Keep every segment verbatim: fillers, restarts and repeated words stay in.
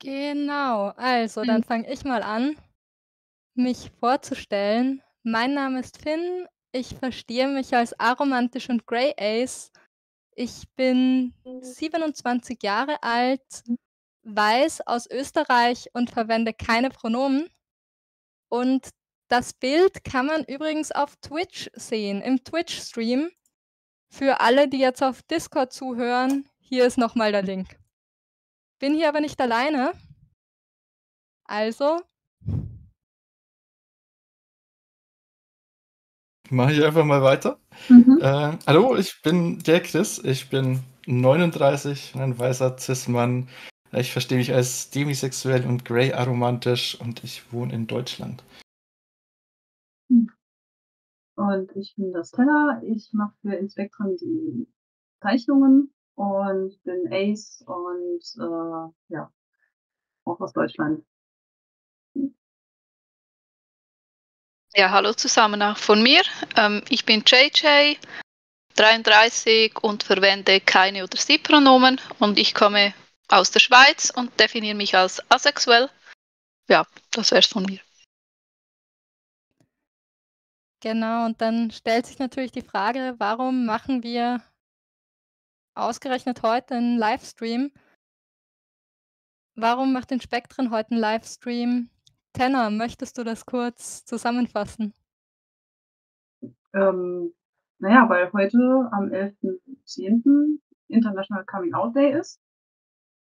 Genau, also dann fange ich mal an, mich vorzustellen. Mein Name ist Finn, ich verstehe mich als aromantisch und Grey Ace. Ich bin siebenundzwanzig Jahre alt, weiß, aus Österreich und verwende keine Pronomen. Und das Bild kann man übrigens auf Twitch sehen, im Twitch-Stream. Für alle, die jetzt auf Discord zuhören, hier ist nochmal der Link. Bin hier aber nicht alleine. Also mache ich einfach mal weiter. Mhm. Äh, hallo, ich bin der Chris. Ich bin neununddreißig, ein weißer Cis-Mann. Ich verstehe mich als demisexuell und grey aromantisch und ich wohne in Deutschland. Und ich bin das Tenna. Ich mache für Inspektren die Zeichnungen und bin Ace und äh, ja, auch aus Deutschland. Ja, hallo zusammen auch von mir. Ähm, ich bin J J, dreiunddreißig und verwende keine oder sie Pronomen und ich komme aus der Schweiz und definiere mich als asexuell. Ja, das wär's von mir. Genau, und dann stellt sich natürlich die Frage, warum machen wir ausgerechnet heute einen Livestream? Warum macht Inspektren heute einen Livestream? Tenna, möchtest du das kurz zusammenfassen? Ähm, naja, weil heute am elften zehnten International Coming Out Day ist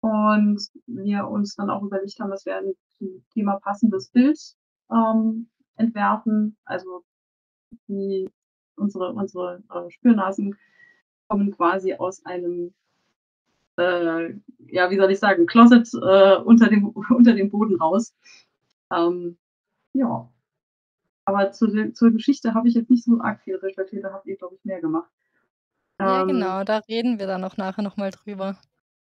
und wir uns dann auch überlegt haben, dass wir ein zum Thema passendes Bild ähm, entwerfen, also die, unsere, unsere äh, Spürnasen kommen quasi aus einem äh, ja, wie soll ich sagen, Closet äh, unter, dem, unter dem Boden raus. Ähm, ja, aber zu, zur Geschichte habe ich jetzt nicht so arg viel reflektiert, da habt ihr, glaube ich, mehr gemacht. Ähm, ja, genau, da reden wir dann auch nachher nochmal drüber.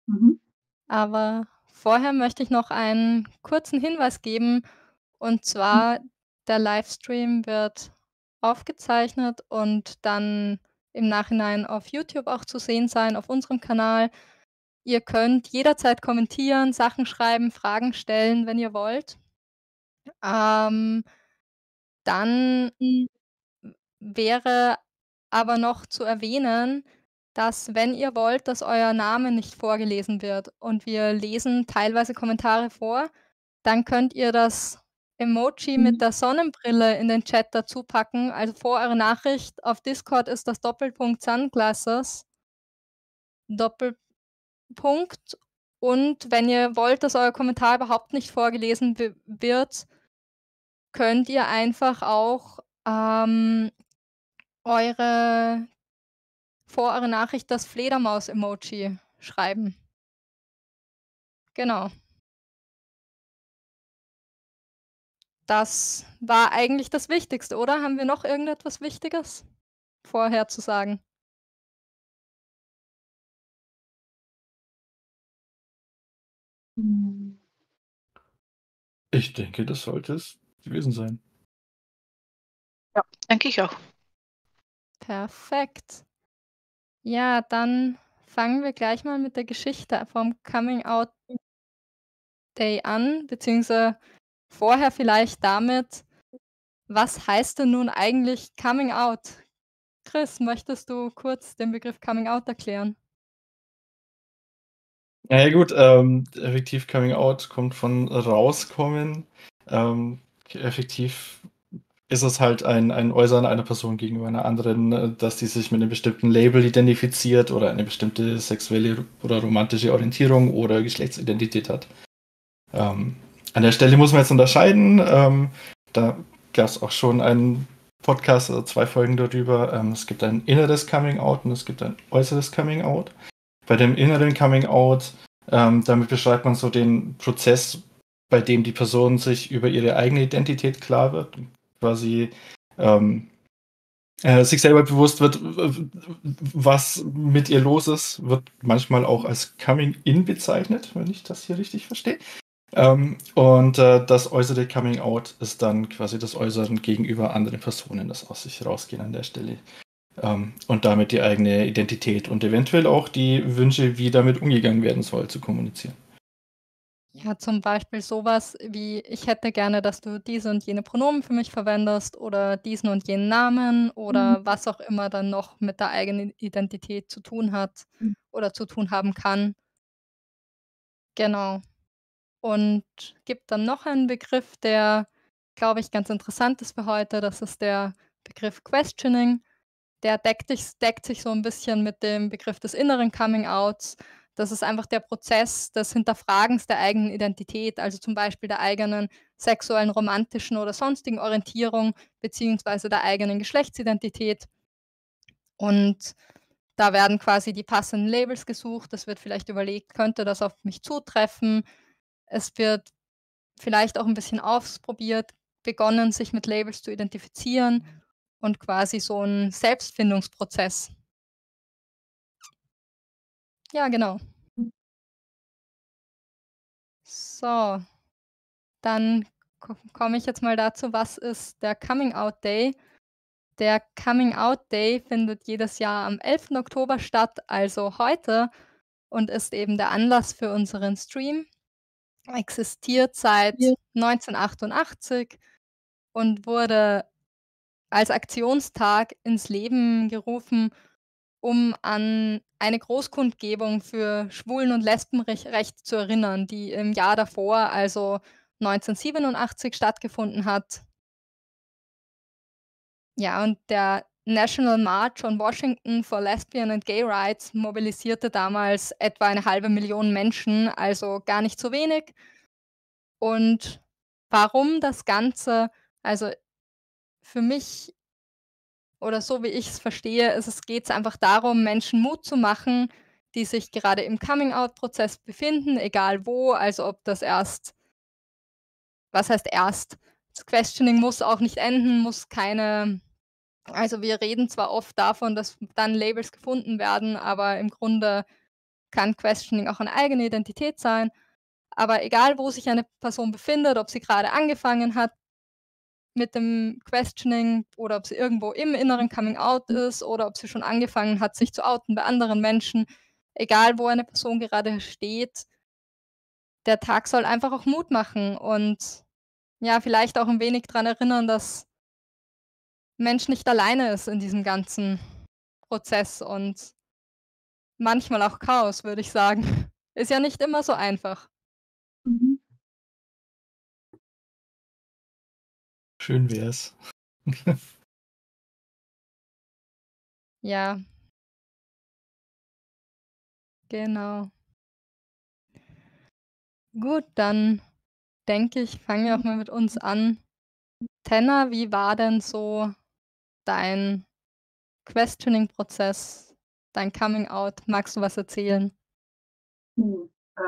Mhm. Aber vorher möchte ich noch einen kurzen Hinweis geben, und zwar, mhm. der Livestream wird aufgezeichnet und dann im Nachhinein auf YouTube auch zu sehen sein, auf unserem Kanal. Ihr könnt jederzeit kommentieren, Sachen schreiben, Fragen stellen, wenn ihr wollt. Ähm, dann wäre aber noch zu erwähnen, dass, wenn ihr wollt, dass euer Name nicht vorgelesen wird und wir lesen teilweise Kommentare vor, dann könnt ihr das Emoji mit der Sonnenbrille in den Chat dazu packen. Also vor eurer Nachricht auf Discord ist das Doppelpunkt Sunglasses Doppelpunkt. Und wenn ihr wollt, dass euer Kommentar überhaupt nicht vorgelesen wird, könnt ihr einfach auch ähm, eure, vor eurer Nachricht das Fledermaus-Emoji schreiben. Genau. Das war eigentlich das Wichtigste, oder? Haben wir noch irgendetwas Wichtiges vorher zu sagen? Ich denke, das sollte es gewesen sein. Ja, denke ich auch. Perfekt. Ja, dann fangen wir gleich mal mit der Geschichte vom Coming Out Day an, beziehungsweise vorher vielleicht damit, was heißt denn nun eigentlich Coming Out? Chris, möchtest du kurz den Begriff Coming Out erklären? Ja, ja gut, ähm, effektiv Coming Out kommt von rauskommen. Ähm, effektiv ist es halt ein, ein Äußern einer Person gegenüber einer anderen, dass die sich mit einem bestimmten Label identifiziert oder eine bestimmte sexuelle oder romantische Orientierung oder Geschlechtsidentität hat. Ähm, An der Stelle muss man jetzt unterscheiden. Ähm, da gab es auch schon einen Podcast, also zwei Folgen darüber. Ähm, es gibt ein inneres Coming Out und es gibt ein äußeres Coming Out. Bei dem inneren Coming Out, ähm, damit beschreibt man so den Prozess, bei dem die Person sich über ihre eigene Identität klar wird, quasi ähm, äh, sich selber bewusst wird, was mit ihr los ist, wird manchmal auch als Coming In bezeichnet, wenn ich das hier richtig verstehe. Um, und äh, das äußere Coming Out ist dann quasi das Äußeren gegenüber anderen Personen, das aus sich rausgehen an der Stelle. Um, und damit die eigene Identität und eventuell auch die Wünsche, wie damit umgegangen werden soll, zu kommunizieren. Ja, zum Beispiel sowas wie, ich hätte gerne, dass du diese und jene Pronomen für mich verwendest oder diesen und jenen Namen oder mhm. was auch immer dann noch mit der eigenen Identität zu tun hat mhm. oder zu tun haben kann. Genau. Und gibt dann noch einen Begriff, der, glaube ich, ganz interessant ist für heute. Das ist der Begriff Questioning. Der deckt sich, deckt sich so ein bisschen mit dem Begriff des inneren Coming-Outs. Das ist einfach der Prozess des Hinterfragens der eigenen Identität, also zum Beispiel der eigenen sexuellen, romantischen oder sonstigen Orientierung beziehungsweise der eigenen Geschlechtsidentität. Und da werden quasi die passenden Labels gesucht. Es wird vielleicht überlegt, könnte das auf mich zutreffen. Es wird vielleicht auch ein bisschen ausprobiert, begonnen, sich mit Labels zu identifizieren und quasi so ein Selbstfindungsprozess. Ja, genau. So, dann komme ich jetzt mal dazu, was ist der Coming Out Day? Der Coming Out Day findet jedes Jahr am elften Oktober statt, also heute, und ist eben der Anlass für unseren Stream. Existiert seit ja. neunzehnhundertachtundachtzig und wurde als Aktionstag ins Leben gerufen, um an eine Großkundgebung für Schwulen- und Lesbenrecht zu erinnern, die im Jahr davor, also neunzehnhundertsiebenundachtzig, stattgefunden hat. Ja, und der National March on Washington for Lesbian and Gay Rights mobilisierte damals etwa eine halbe Million Menschen, also gar nicht so wenig. Und warum das Ganze, also für mich oder so wie ich es verstehe, ist es geht es einfach darum, Menschen Mut zu machen, die sich gerade im Coming-out-Prozess befinden, egal wo, also ob das erst, was heißt erst, das Questioning muss auch nicht enden, muss keine, also wir reden zwar oft davon, dass dann Labels gefunden werden, aber im Grunde kann Questioning auch eine eigene Identität sein, aber egal wo sich eine Person befindet, ob sie gerade angefangen hat mit dem Questioning oder ob sie irgendwo im inneren Coming Out ist oder ob sie schon angefangen hat, sich zu outen bei anderen Menschen. Egal, wo eine Person gerade steht, der Tag soll einfach auch Mut machen und ja, vielleicht auch ein wenig daran erinnern, dass Mensch nicht alleine ist in diesem ganzen Prozess und manchmal auch Chaos, würde ich sagen. Ist ja nicht immer so einfach. Mhm. Schön wär's. Ja. Genau. Gut, dann denke ich, fangen wir auch mal mit uns an. Tenna, wie war denn so dein Questioning-Prozess, dein Coming-out? Magst du was erzählen? Hm, äh,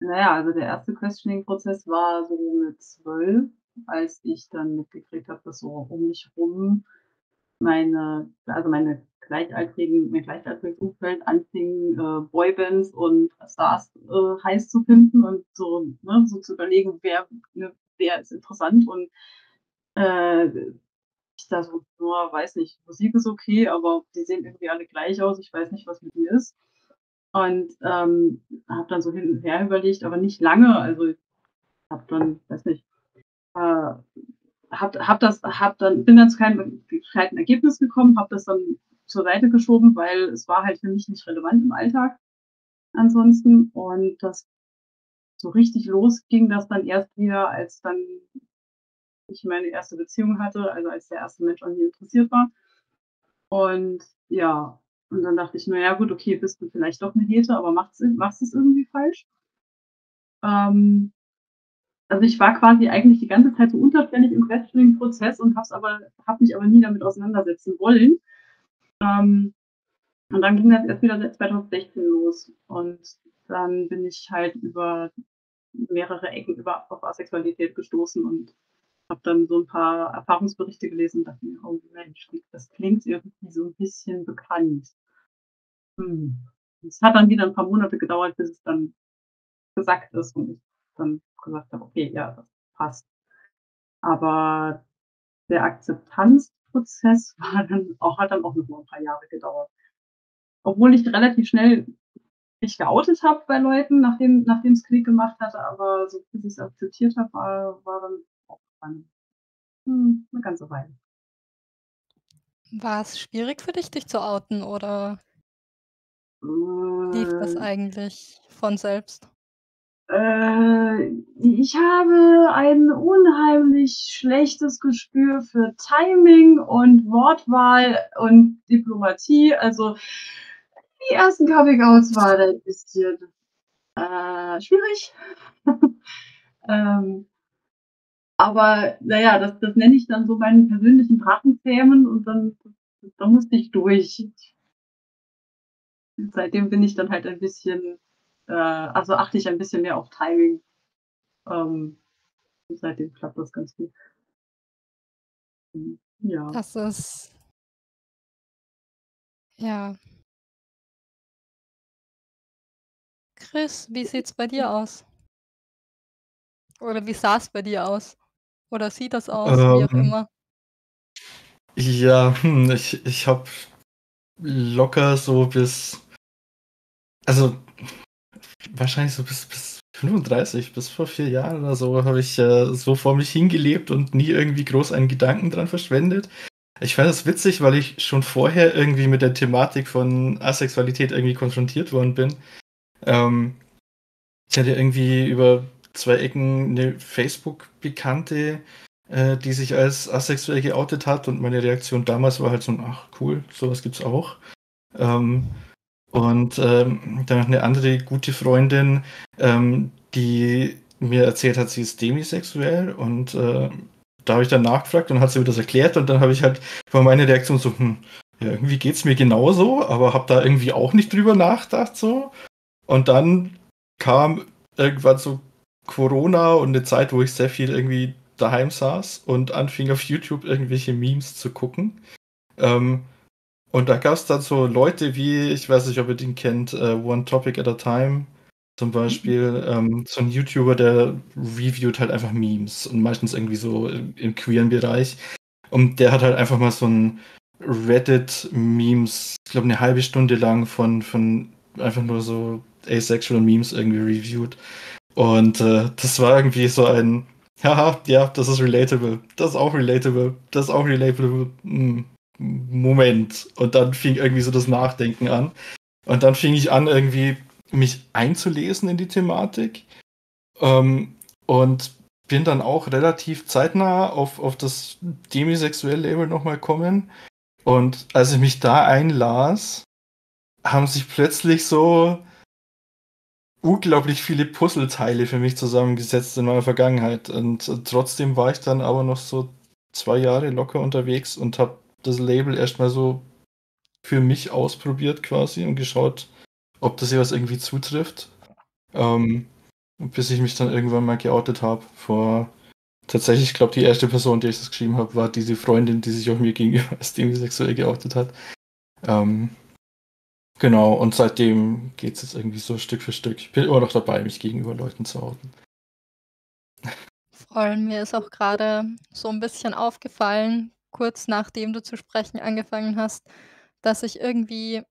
naja, also der erste Questioning-Prozess war so mit zwölf. Als ich dann mitgekriegt habe, dass so um mich rum meine, also meine gleichaltrigen, mein gleichaltriges Umfeld anfing, äh, Boybands und Stars äh, heiß zu finden und so, ne, so zu überlegen, wer, ne, wer ist interessant und äh, ich dachte, nur, weiß nicht, Musik ist okay, aber die sehen irgendwie alle gleich aus, ich weiß nicht, was mit mir ist. Und ähm, habe dann so hin und her überlegt, aber nicht lange, also ich habe dann, weiß nicht, Äh, hab, hab das, hab dann, bin dann zu keinem keinem Ergebnis gekommen, habe das dann zur Seite geschoben, weil es war halt für mich nicht relevant im Alltag ansonsten. Und das so richtig los ging das dann erst wieder, als dann ich meine erste Beziehung hatte, also als der erste Mensch an mir interessiert war. Und ja, und dann dachte ich, naja gut, okay, bist du vielleicht doch eine Hete, aber machst du es irgendwie falsch? Ähm, Also ich war quasi eigentlich die ganze Zeit so unterschwellig im Questioning-Prozess und habe aber, hab mich aber nie damit auseinandersetzen wollen. Ähm, und dann ging das erst wieder zweitausendsechzehn los. Und dann bin ich halt über mehrere Ecken über, auf Asexualität gestoßen und habe dann so ein paar Erfahrungsberichte gelesen und dachte mir, oh Mensch, das klingt irgendwie so ein bisschen bekannt. Hm. Es hat dann wieder ein paar Monate gedauert, bis es dann gesagt ist und ich dann gesagt habe, okay, ja, das passt. Aber der Akzeptanzprozess war dann auch, hat dann auch noch mal ein paar Jahre gedauert. Obwohl ich relativ schnell mich geoutet habe bei Leuten, nachdem nachdem es Krieg gemacht hatte, aber so bis ich es akzeptiert habe, war, war dann auch spannend. Hm, eine ganze Weile. War es schwierig für dich, dich zu outen, oder äh, lief das eigentlich von selbst? Äh, ich habe ein unheimlich schlechtes Gespür für Timing und Wortwahl und Diplomatie. Also die ersten Coming-Outs war da ein bisschen äh, schwierig. ähm, aber naja, das, das nenne ich dann so meinen persönlichen Drachenzähmen, und dann, dann musste ich durch. Seitdem bin ich dann halt ein bisschen, äh, also achte ich ein bisschen mehr auf Timing. Ähm, seitdem klappt das ganz gut. Ja. Das ist, ja. Chris, wie sieht's bei dir aus? Oder wie sah es bei dir aus? Oder sieht das aus, ähm, wie auch immer? Ja, ich, ich habe locker so bis, also wahrscheinlich so bis, bis fünfunddreißig, bis vor vier Jahren oder so, habe ich äh, so vor mich hingelebt und nie irgendwie groß einen Gedanken dran verschwendet. Ich fand das witzig, weil ich schon vorher irgendwie mit der Thematik von Asexualität irgendwie konfrontiert worden bin. Ähm, ich hatte irgendwie über zwei Ecken eine Facebook-Bekannte, äh, die sich als asexuell geoutet hat, und meine Reaktion damals war halt so, ach cool, sowas gibt's auch. Ähm, und ähm, dann noch eine andere gute Freundin, ähm, die mir erzählt hat, sie ist demisexuell, und äh, da habe ich dann nachgefragt und hat sie mir das erklärt, und dann habe ich halt bei meiner Reaktion so, hm, ja, irgendwie geht's mir genauso, aber habe da irgendwie auch nicht drüber nachgedacht so. Und dann kam irgendwann so Corona und eine Zeit, wo ich sehr viel irgendwie daheim saß und anfing auf YouTube irgendwelche Memes zu gucken. Ähm, und da gab es dann so Leute wie, ich weiß nicht, ob ihr den kennt, uh, One Topic at a Time zum Beispiel, ähm, so ein YouTuber, der reviewt halt einfach Memes, und meistens irgendwie so im, im queeren Bereich. Und der hat halt einfach mal so ein Reddit-Memes, ich glaube eine halbe Stunde lang von, von einfach nur so asexual Memes irgendwie reviewed. Und äh, das war irgendwie so ein, haha, ja, das ist relatable, das ist auch relatable, das ist auch relatable, hm, Moment. Und dann fing irgendwie so das Nachdenken an. Und dann fing ich an, irgendwie mich einzulesen in die Thematik. Ähm, und bin dann auch relativ zeitnah auf, auf das Demisexuell-Label nochmal gekommen. Und als ich mich da einlas, haben sich plötzlich so unglaublich viele Puzzleteile für mich zusammengesetzt in meiner Vergangenheit. Und trotzdem war ich dann aber noch so zwei Jahre locker unterwegs und habe das Label erstmal so für mich ausprobiert quasi und geschaut, ob das jeweils irgendwie zutrifft. Ähm, bis ich mich dann irgendwann mal geoutet habe. Vor tatsächlich, ich glaube, die erste Person, die ich das geschrieben habe, war diese Freundin, die sich auch mir gegenüber als demisexuell geoutet hat. Ähm, Genau, und seitdem geht es jetzt irgendwie so Stück für Stück. Ich bin immer noch dabei, mich gegenüber Leuten zu outen. Voll, mir ist auch gerade so ein bisschen aufgefallen, kurz nachdem du zu sprechen angefangen hast, dass ich irgendwie,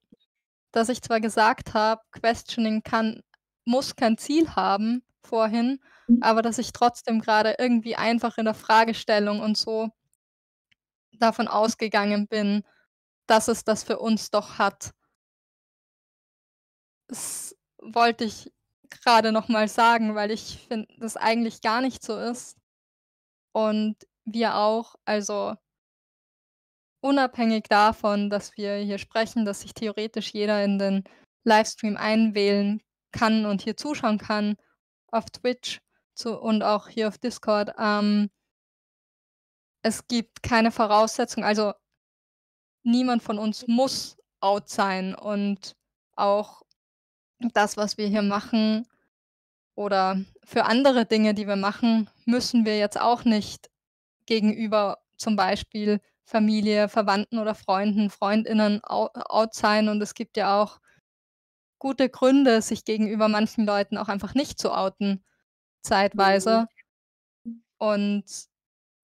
dass ich zwar gesagt habe, questioning kann, muss kein Ziel haben vorhin, mhm. aber dass ich trotzdem gerade irgendwie einfach in der Fragestellung und so davon ausgegangen bin, dass es das für uns doch hat. Das wollte ich gerade noch mal sagen, weil ich finde, das eigentlich gar nicht so ist. Und wir auch, also unabhängig davon, dass wir hier sprechen, dass sich theoretisch jeder in den Livestream einwählen kann und hier zuschauen kann, auf Twitch zu, und auch hier auf Discord. Ähm, es gibt keine Voraussetzung, also niemand von uns muss out sein, und auch das, was wir hier machen, oder für andere Dinge, die wir machen, müssen wir jetzt auch nicht gegenüber zum Beispiel Familie, Verwandten oder Freunden, FreundInnen out sein. Und es gibt ja auch gute Gründe, sich gegenüber manchen Leuten auch einfach nicht zu outen, zeitweise. Und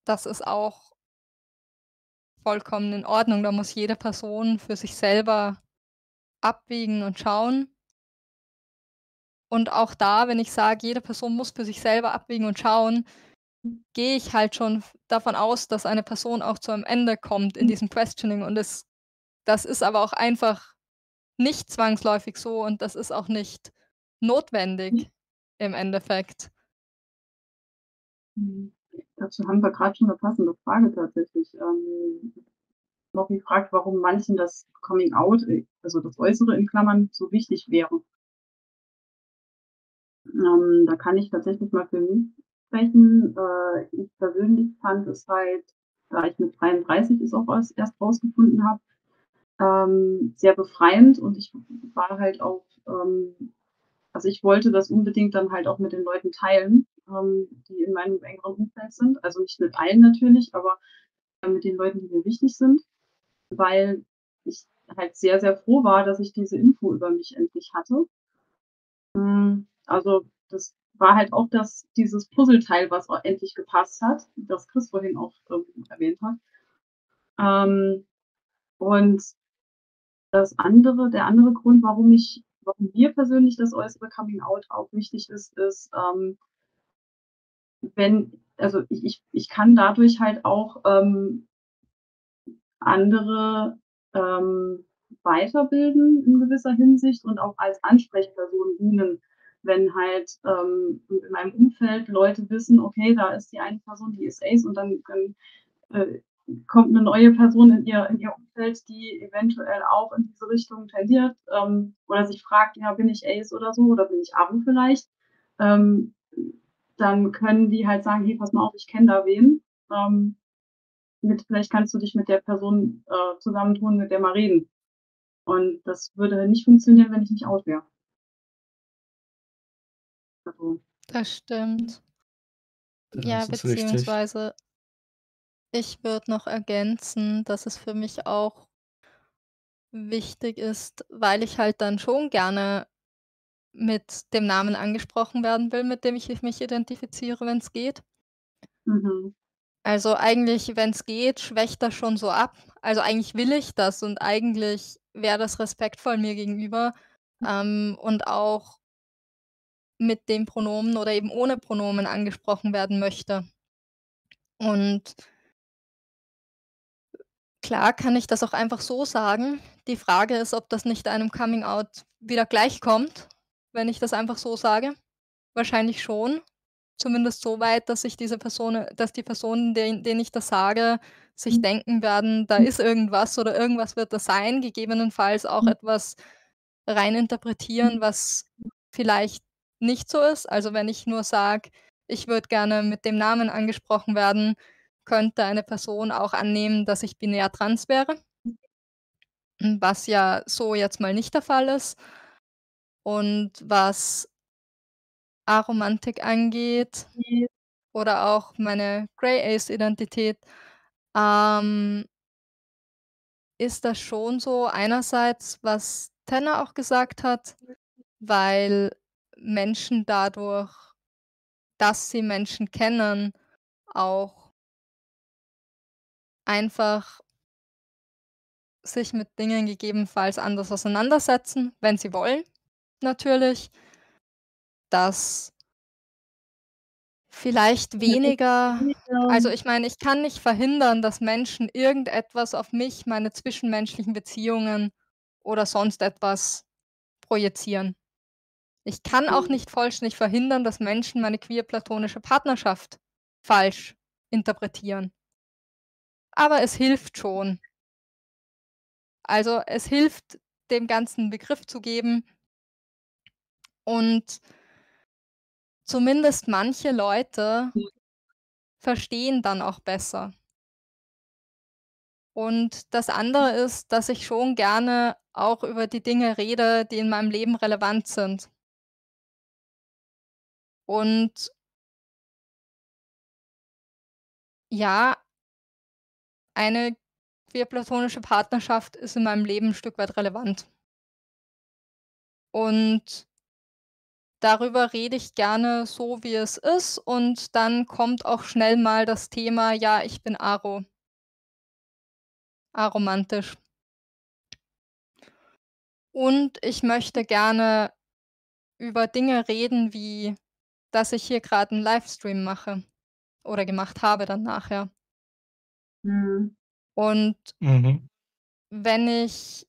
das ist auch vollkommen in Ordnung. Da muss jede Person für sich selber abwägen und schauen. Und auch da, wenn ich sage, jede Person muss für sich selber abwägen und schauen, gehe ich halt schon davon aus, dass eine Person auch zu einem Ende kommt in diesem Questioning. Und das, das ist aber auch einfach nicht zwangsläufig so und das ist auch nicht notwendig im Endeffekt. Mhm. Dazu haben wir gerade schon eine passende Frage tatsächlich. Ähm, noch gefragt, warum manchen das Coming Out, also das Äußere in Klammern, so wichtig wäre. Ähm, da kann ich tatsächlich mal für mich sprechen. Äh, ich persönlich fand es halt, da ich mit dreiunddreißig es auch erst rausgefunden habe, ähm, sehr befreiend und ich war halt auch, ähm, also ich wollte das unbedingt dann halt auch mit den Leuten teilen, ähm, die in meinem engeren Umfeld sind. Also nicht mit allen natürlich, aber mit den Leuten, die mir wichtig sind, weil ich halt sehr, sehr froh war, dass ich diese Info über mich endlich hatte. Ähm, Also das war halt auch das, dieses Puzzleteil, was auch endlich gepasst hat, das Chris vorhin auch ähm, erwähnt hat. Ähm, und das andere, der andere Grund, warum ich, warum mir persönlich das äußere Coming Out auch wichtig ist, ist, ähm, wenn, also ich, ich, ich kann dadurch halt auch ähm, andere ähm, weiterbilden in gewisser Hinsicht und auch als Ansprechperson dienen. Wenn halt ähm, in meinem Umfeld Leute wissen, okay, da ist die eine Person, die ist Ace und dann, dann äh, kommt eine neue Person in ihr, in ihr Umfeld, die eventuell auch in diese Richtung tendiert ähm, oder sich fragt, ja, bin ich Ace oder so oder bin ich Aro vielleicht, ähm, dann können die halt sagen, hey, pass mal auf, ich kenne da wen. Ähm, mit, vielleicht kannst du dich mit der Person äh, zusammentun, mit der mal reden. Und das würde nicht funktionieren, wenn ich nicht out wäre. Das stimmt. Ja, beziehungsweise ich würde noch ergänzen, dass es für mich auch wichtig ist, weil ich halt dann schon gerne mit dem Namen angesprochen werden will, mit dem ich mich identifiziere, wenn es geht. Mhm. Also eigentlich, wenn es geht, schwächt das schon so ab. Also eigentlich will ich das und eigentlich wäre das respektvoll mir gegenüber. Mhm. Ähm, und auch mit dem Pronomen oder eben ohne Pronomen angesprochen werden möchte. Und klar kann ich das auch einfach so sagen. Die Frage ist, ob das nicht einem Coming Out wieder gleichkommt, wenn ich das einfach so sage. Wahrscheinlich schon. Zumindest so weit, dass ich diese Person, dass die Personen, denen, denen ich das sage, sich mhm. denken werden, da ist irgendwas oder irgendwas wird das sein. Gegebenenfalls auch mhm. etwas rein interpretieren, was vielleicht nicht so ist. Also wenn ich nur sage, ich würde gerne mit dem Namen angesprochen werden, könnte eine Person auch annehmen, dass ich binär trans wäre, was ja so jetzt mal nicht der Fall ist. Und was Aromantik angeht oder auch meine Grey Ace-Identität, ähm, ist das schon so einerseits, was Tenna auch gesagt hat, weil Menschen dadurch, dass sie Menschen kennen, auch einfach sich mit Dingen gegebenenfalls anders auseinandersetzen, wenn sie wollen, natürlich, dass vielleicht weniger, also ich meine, ich kann nicht verhindern, dass Menschen irgendetwas auf mich, meine zwischenmenschlichen Beziehungen oder sonst etwas projizieren. Ich kann auch nicht vollständig verhindern, dass Menschen meine queer-platonische Partnerschaft falsch interpretieren. Aber es hilft schon. Also es hilft, dem ganzen Begriff zu geben. Und zumindest manche Leute verstehen dann auch besser. Und das andere ist, dass ich schon gerne auch über die Dinge rede, die in meinem Leben relevant sind. Und ja, eine queer-platonische Partnerschaft ist in meinem Leben ein Stück weit relevant. Und darüber rede ich gerne so, wie es ist. Und dann kommt auch schnell mal das Thema, ja, ich bin Aro. Aromantisch. Und ich möchte gerne über Dinge reden, wie dass ich hier gerade einen Livestream mache oder gemacht habe dann nachher. Ja. Mhm. Und mhm. wenn ich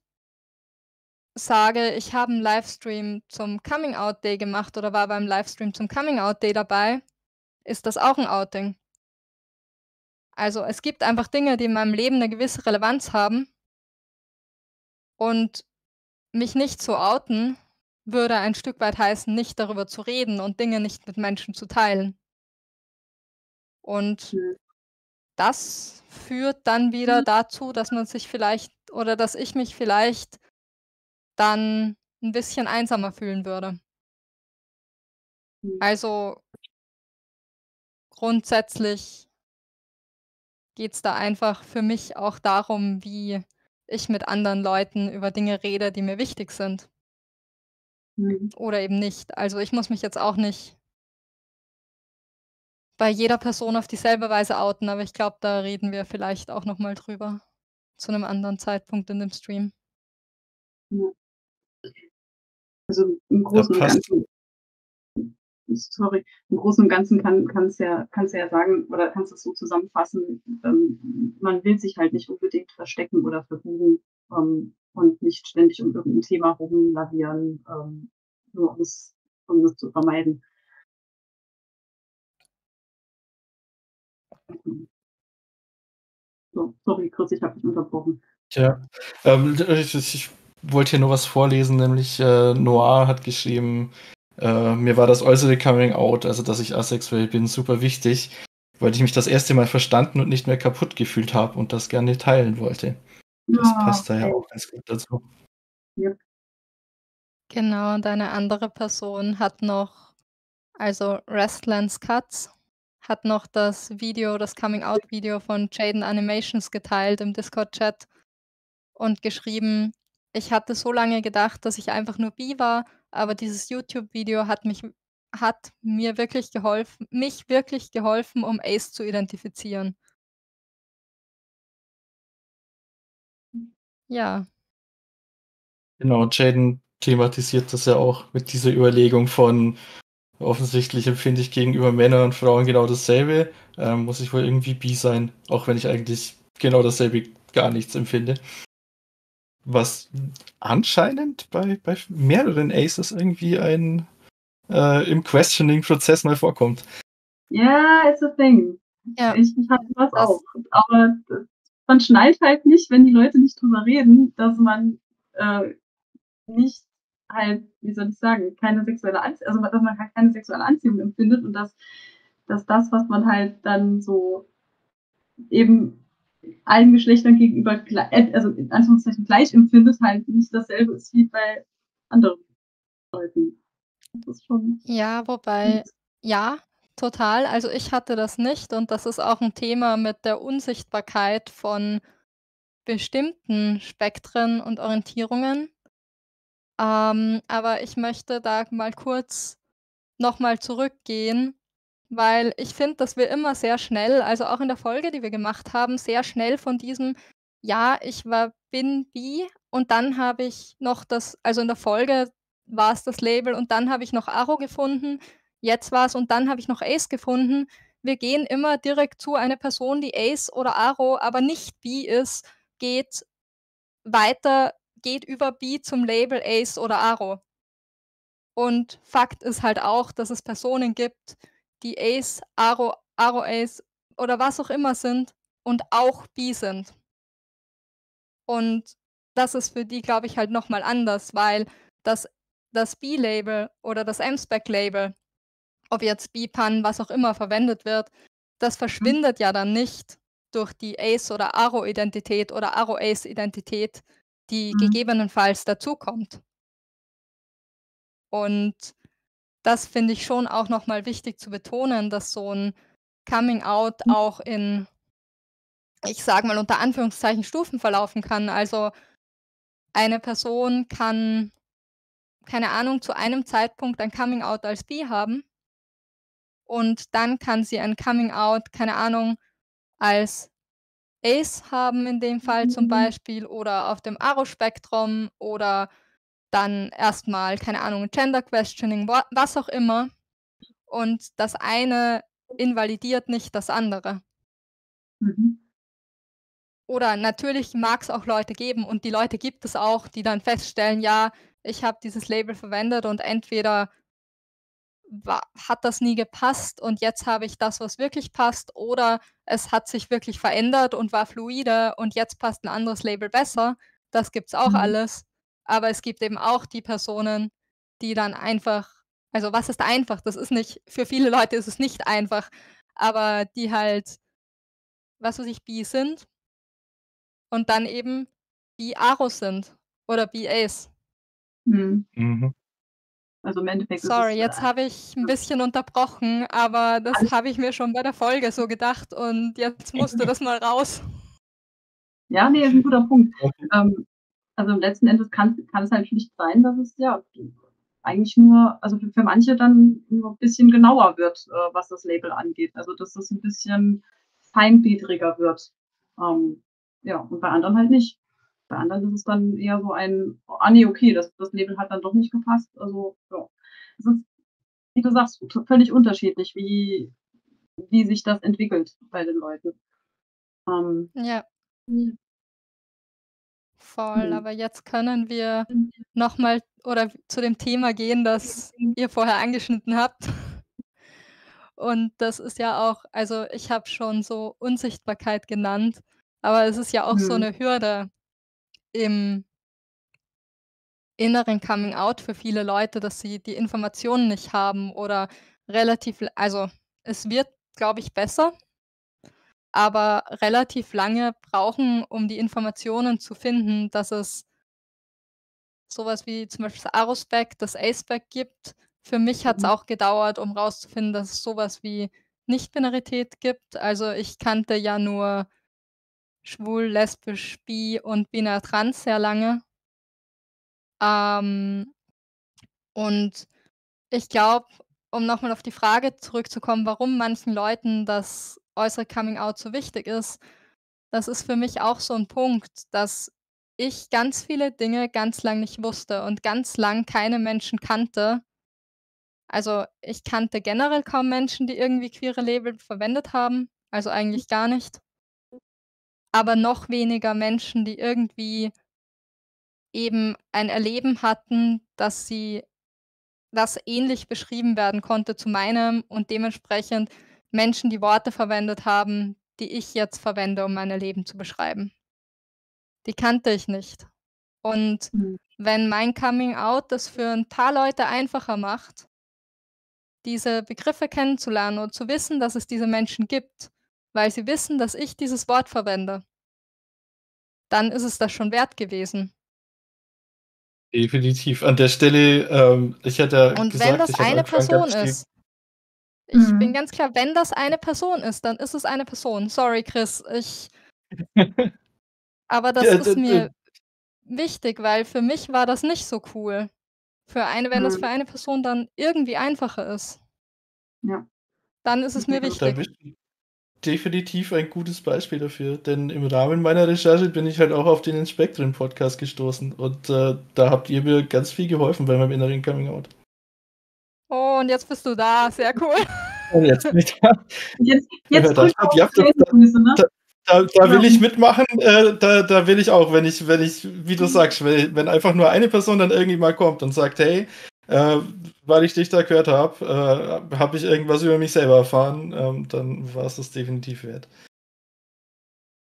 sage, ich habe einen Livestream zum Coming Out Day gemacht oder war beim Livestream zum Coming Out Day dabei, ist das auch ein Outing. Also es gibt einfach Dinge, die in meinem Leben eine gewisse Relevanz haben, und mich nicht zu outen würde ein Stück weit heißen, nicht darüber zu reden und Dinge nicht mit Menschen zu teilen. Und mhm. das führt dann wieder dazu, dass man sich vielleicht oder dass ich mich vielleicht dann ein bisschen einsamer fühlen würde. Also grundsätzlich geht es da einfach für mich auch darum, wie ich mit anderen Leuten über Dinge rede, die mir wichtig sind. Mhm. Oder eben nicht. Also ich muss mich jetzt auch nicht bei jeder Person auf dieselbe Weise outen, aber ich glaube, da reden wir vielleicht auch nochmal drüber zu einem anderen Zeitpunkt in dem Stream. Ja. Also im Großen und Ganzen, sorry, im Großen und Ganzen kann, kann's ja, kann's ja sagen, oder kannst du es so zusammenfassen, ähm, man will sich halt nicht unbedingt verstecken oder verbiegen ähm, und nicht ständig um irgendein Thema rumlavieren, ähm, nur um es, um es zu vermeiden. So, sorry, Chris, ich habe dich unterbrochen. Tja, ähm, ich, ich wollte hier nur was vorlesen, nämlich äh, Noah hat geschrieben, Uh, mir war das äußere Coming Out, also dass ich asexuell bin, super wichtig, weil ich mich das erste Mal verstanden und nicht mehr kaputt gefühlt habe und das gerne teilen wollte. Das oh, passt okay. da ja auch ganz gut dazu. Ja. Genau, und eine andere Person hat noch, also Restlands Cuts, hat noch das Video, das Coming Out Video von Jaden Animations geteilt im Discord-Chat und geschrieben, ich hatte so lange gedacht, dass ich einfach nur bi war, aber dieses YouTube-Video hat mich hat mir wirklich geholfen, mich wirklich geholfen, um Ace zu identifizieren. Ja. Genau, Jaden thematisiert das ja auch mit dieser Überlegung von, offensichtlich empfinde ich gegenüber Männern und Frauen genau dasselbe, ähm, muss ich wohl irgendwie bi sein, auch wenn ich eigentlich genau dasselbe gar nichts empfinde. Was anscheinend bei, bei mehreren Aces irgendwie ein äh, im Questioning-Prozess mal vorkommt. Ja, yeah, it's a thing. Yeah. Ich, ich hatte das, das auch. Aber das, man schnallt halt nicht, wenn die Leute nicht drüber reden, dass man äh, nicht halt, wie soll ich sagen, keine sexuelle Anziehung, also dass man halt keine sexuelle Anziehung empfindet und dass, dass das, was man halt dann so eben allen Geschlechtern gegenüber, also in Anführungszeichen gleich empfindet, halt nicht dasselbe ist wie bei anderen Leuten. Das ist schon ja, wobei, gut. ja, total. Also ich hatte das nicht und das ist auch ein Thema mit der Unsichtbarkeit von bestimmten Spektren und Orientierungen. Ähm, aber ich möchte da mal kurz nochmal zurückgehen, weil ich finde, dass wir immer sehr schnell, also auch in der Folge, die wir gemacht haben, sehr schnell von diesem, ja, ich war, bin bi und dann habe ich noch das, also in der Folge war es das Label und dann habe ich noch Aro gefunden, jetzt war es und dann habe ich noch Ace gefunden. Wir gehen immer direkt zu einer Person, die Ace oder Aro, aber nicht bi ist, geht weiter, geht über bi zum Label Ace oder Aro. Und Fakt ist halt auch, dass es Personen gibt, die Ace, Aro, Aro Ace oder was auch immer sind und auch bi sind. Und das ist für die, glaube ich, halt nochmal anders, weil das, das bi-Label oder das A*spec-Label, ob jetzt bi-Pan, was auch immer verwendet wird, das verschwindet mhm. ja dann nicht durch die Ace- oder Aro-Identität oder Aro-Ace-Identität, die mhm. gegebenenfalls dazukommt. Und das finde ich schon auch nochmal wichtig zu betonen, dass so ein Coming-out auch in, ich sage mal unter Anführungszeichen, Stufen verlaufen kann. Also eine Person kann, keine Ahnung, zu einem Zeitpunkt ein Coming-out als bi haben und dann kann sie ein Coming-out, keine Ahnung, als Ace haben in dem Fall mhm. zum Beispiel oder auf dem Aro-Spektrum oder dann erstmal, keine Ahnung, Gender Questioning, was auch immer. Und das eine invalidiert nicht das andere. Mhm. Oder natürlich mag es auch Leute geben, und die Leute gibt es auch, die dann feststellen, ja, ich habe dieses Label verwendet und entweder war, hat das nie gepasst und jetzt habe ich das, was wirklich passt, oder es hat sich wirklich verändert und war fluide und jetzt passt ein anderes Label besser. Das gibt's auch mhm. alles. Aber es gibt eben auch die Personen, die dann einfach, also was ist einfach? Das ist nicht, für viele Leute ist es nicht einfach, aber die halt, was weiß ich, bi sind. Und dann eben bi Aro sind oder bi Ace. Mhm. Mhm. Also im Endeffekt. Sorry, ist jetzt habe ich ein bisschen unterbrochen, aber das habe ich mir schon bei der Folge so gedacht und jetzt musste das mal raus. Ja, nee, ist ein guter Punkt. Ähm, also im letzten Endes kann, kann es halt nicht sein, dass es ja eigentlich nur, also für manche dann nur ein bisschen genauer wird, äh, was das Label angeht. Also dass es ein bisschen feingliedriger wird. Ähm, Ja, und bei anderen halt nicht. Bei anderen ist es dann eher so ein, ah nee, okay, das, das Label hat dann doch nicht gepasst. Also, ja. Es ist, wie du sagst, völlig unterschiedlich, wie, wie sich das entwickelt bei den Leuten. Ähm, ja. ja. Voll, hm. aber jetzt können wir nochmal oder zu dem Thema gehen, das ihr vorher angeschnitten habt. Und das ist ja auch, also ich habe schon so Unsichtbarkeit genannt. Aber es ist ja auch mhm. so eine Hürde im inneren Coming Out für viele Leute, dass sie die Informationen nicht haben oder relativ, also es wird, glaube ich, besser, aber relativ lange brauchen, um die Informationen zu finden, dass es sowas wie zum Beispiel das A*spec, das A*spec gibt. Für mich hat es mhm. auch gedauert, um rauszufinden, dass es sowas wie Nicht-Binarität gibt. Also ich kannte ja nur schwul, lesbisch, bi und binar trans sehr lange. Ähm, und ich glaube, um nochmal auf die Frage zurückzukommen, warum manchen Leuten das äußere Coming Out so wichtig ist, das ist für mich auch so ein Punkt, dass ich ganz viele Dinge ganz lang nicht wusste und ganz lang keine Menschen kannte. Also ich kannte generell kaum Menschen, die irgendwie queere Label verwendet haben, also eigentlich gar nicht. Aber noch weniger Menschen, die irgendwie eben ein Erleben hatten, dass sie das ähnlich beschrieben werden konnte zu meinem und dementsprechend Menschen die Worte verwendet haben, die ich jetzt verwende, um mein Erleben zu beschreiben. Die kannte ich nicht. Und mhm. wenn mein Coming Out das für ein paar Leute einfacher macht, diese Begriffe kennenzulernen und zu wissen, dass es diese Menschen gibt, weil sie wissen, dass ich dieses Wort verwende, dann ist es das schon wert gewesen. Definitiv. An der Stelle, ähm, ich hatte ja Und gesagt, wenn das eine Person ist, ich mhm. bin ganz klar, wenn das eine Person ist, dann ist es eine Person. Sorry, Chris. Ich. Aber das ja, ist mir wichtig, weil für mich war das nicht so cool. Für eine, wenn mhm. das für eine Person dann irgendwie einfacher ist, ja. dann ist es mir wichtig. Definitiv ein gutes Beispiel dafür, denn im Rahmen meiner Recherche bin ich halt auch auf den Inspektren-Podcast gestoßen und äh, da habt ihr mir ganz viel geholfen bei meinem inneren Coming-Out. Oh, und jetzt bist du da, sehr cool. Und jetzt bin ich da. Jetzt, jetzt ja, da, ja, da, da, da, da will ich mitmachen, äh, da, da will ich auch, wenn ich, wenn ich, wie du sagst, wenn, wenn einfach nur eine Person dann irgendwie mal kommt und sagt, hey, Äh, weil ich dich da gehört habe, äh, habe ich irgendwas über mich selber erfahren, ähm, dann war es das definitiv wert.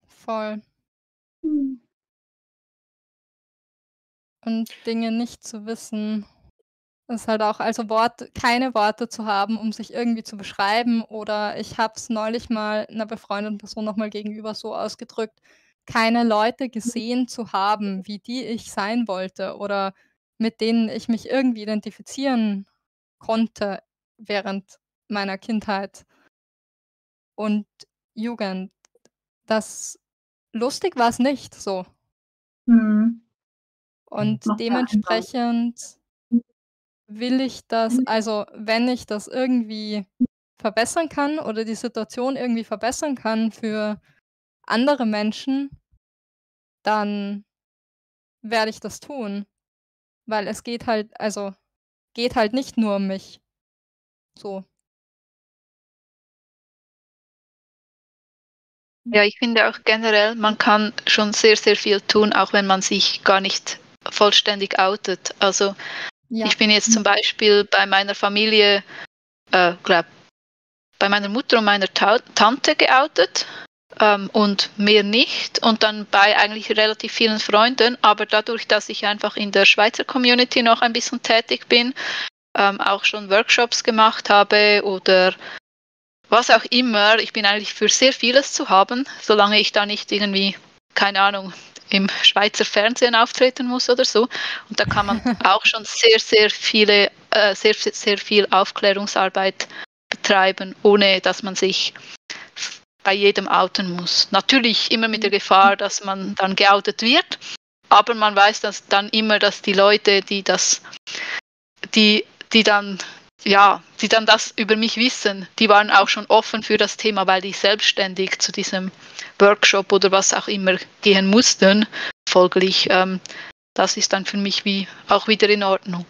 Voll. Und Dinge nicht zu wissen, ist halt auch, also Wort, keine Worte zu haben, um sich irgendwie zu beschreiben, oder ich habe es neulich mal einer befreundeten Person nochmal gegenüber so ausgedrückt, keine Leute gesehen zu haben, wie die ich sein wollte, oder mit denen ich mich irgendwie identifizieren konnte während meiner Kindheit und Jugend. Das lustig war es nicht so. Mhm. Und dementsprechend will ich das, also wenn ich das irgendwie verbessern kann oder die Situation irgendwie verbessern kann für andere Menschen, dann werde ich das tun. Weil es geht halt, also, geht halt nicht nur um mich. So. Ja, ich finde auch generell, man kann schon sehr, sehr viel tun, auch wenn man sich gar nicht vollständig outet. Also, ja. Ich bin jetzt zum Beispiel bei meiner Familie, äh, glaube bei meiner Mutter und meiner Ta Tante geoutet ähm, und mir nicht. Und dann bei eigentlich relativ vielen Freunden. Aber dadurch, dass ich einfach in der Schweizer Community noch ein bisschen tätig bin, ähm, auch schon Workshops gemacht habe oder was auch immer. Ich bin eigentlich für sehr vieles zu haben, solange ich da nicht irgendwie, keine Ahnung, im Schweizer Fernsehen auftreten muss oder so. Und da kann man auch schon sehr, sehr viele, äh, sehr, sehr viel Aufklärungsarbeit betreiben, ohne dass man sich bei jedem outen muss. Natürlich immer mit der Gefahr, dass man dann geoutet wird, aber man weiß dass dann immer, dass die Leute, die das, die, die dann, ja, die dann das über mich wissen, die waren auch schon offen für das Thema, weil die selbstständig zu diesem Workshop oder was auch immer gehen mussten. Folglich, ähm, das ist dann für mich wie auch wieder in Ordnung.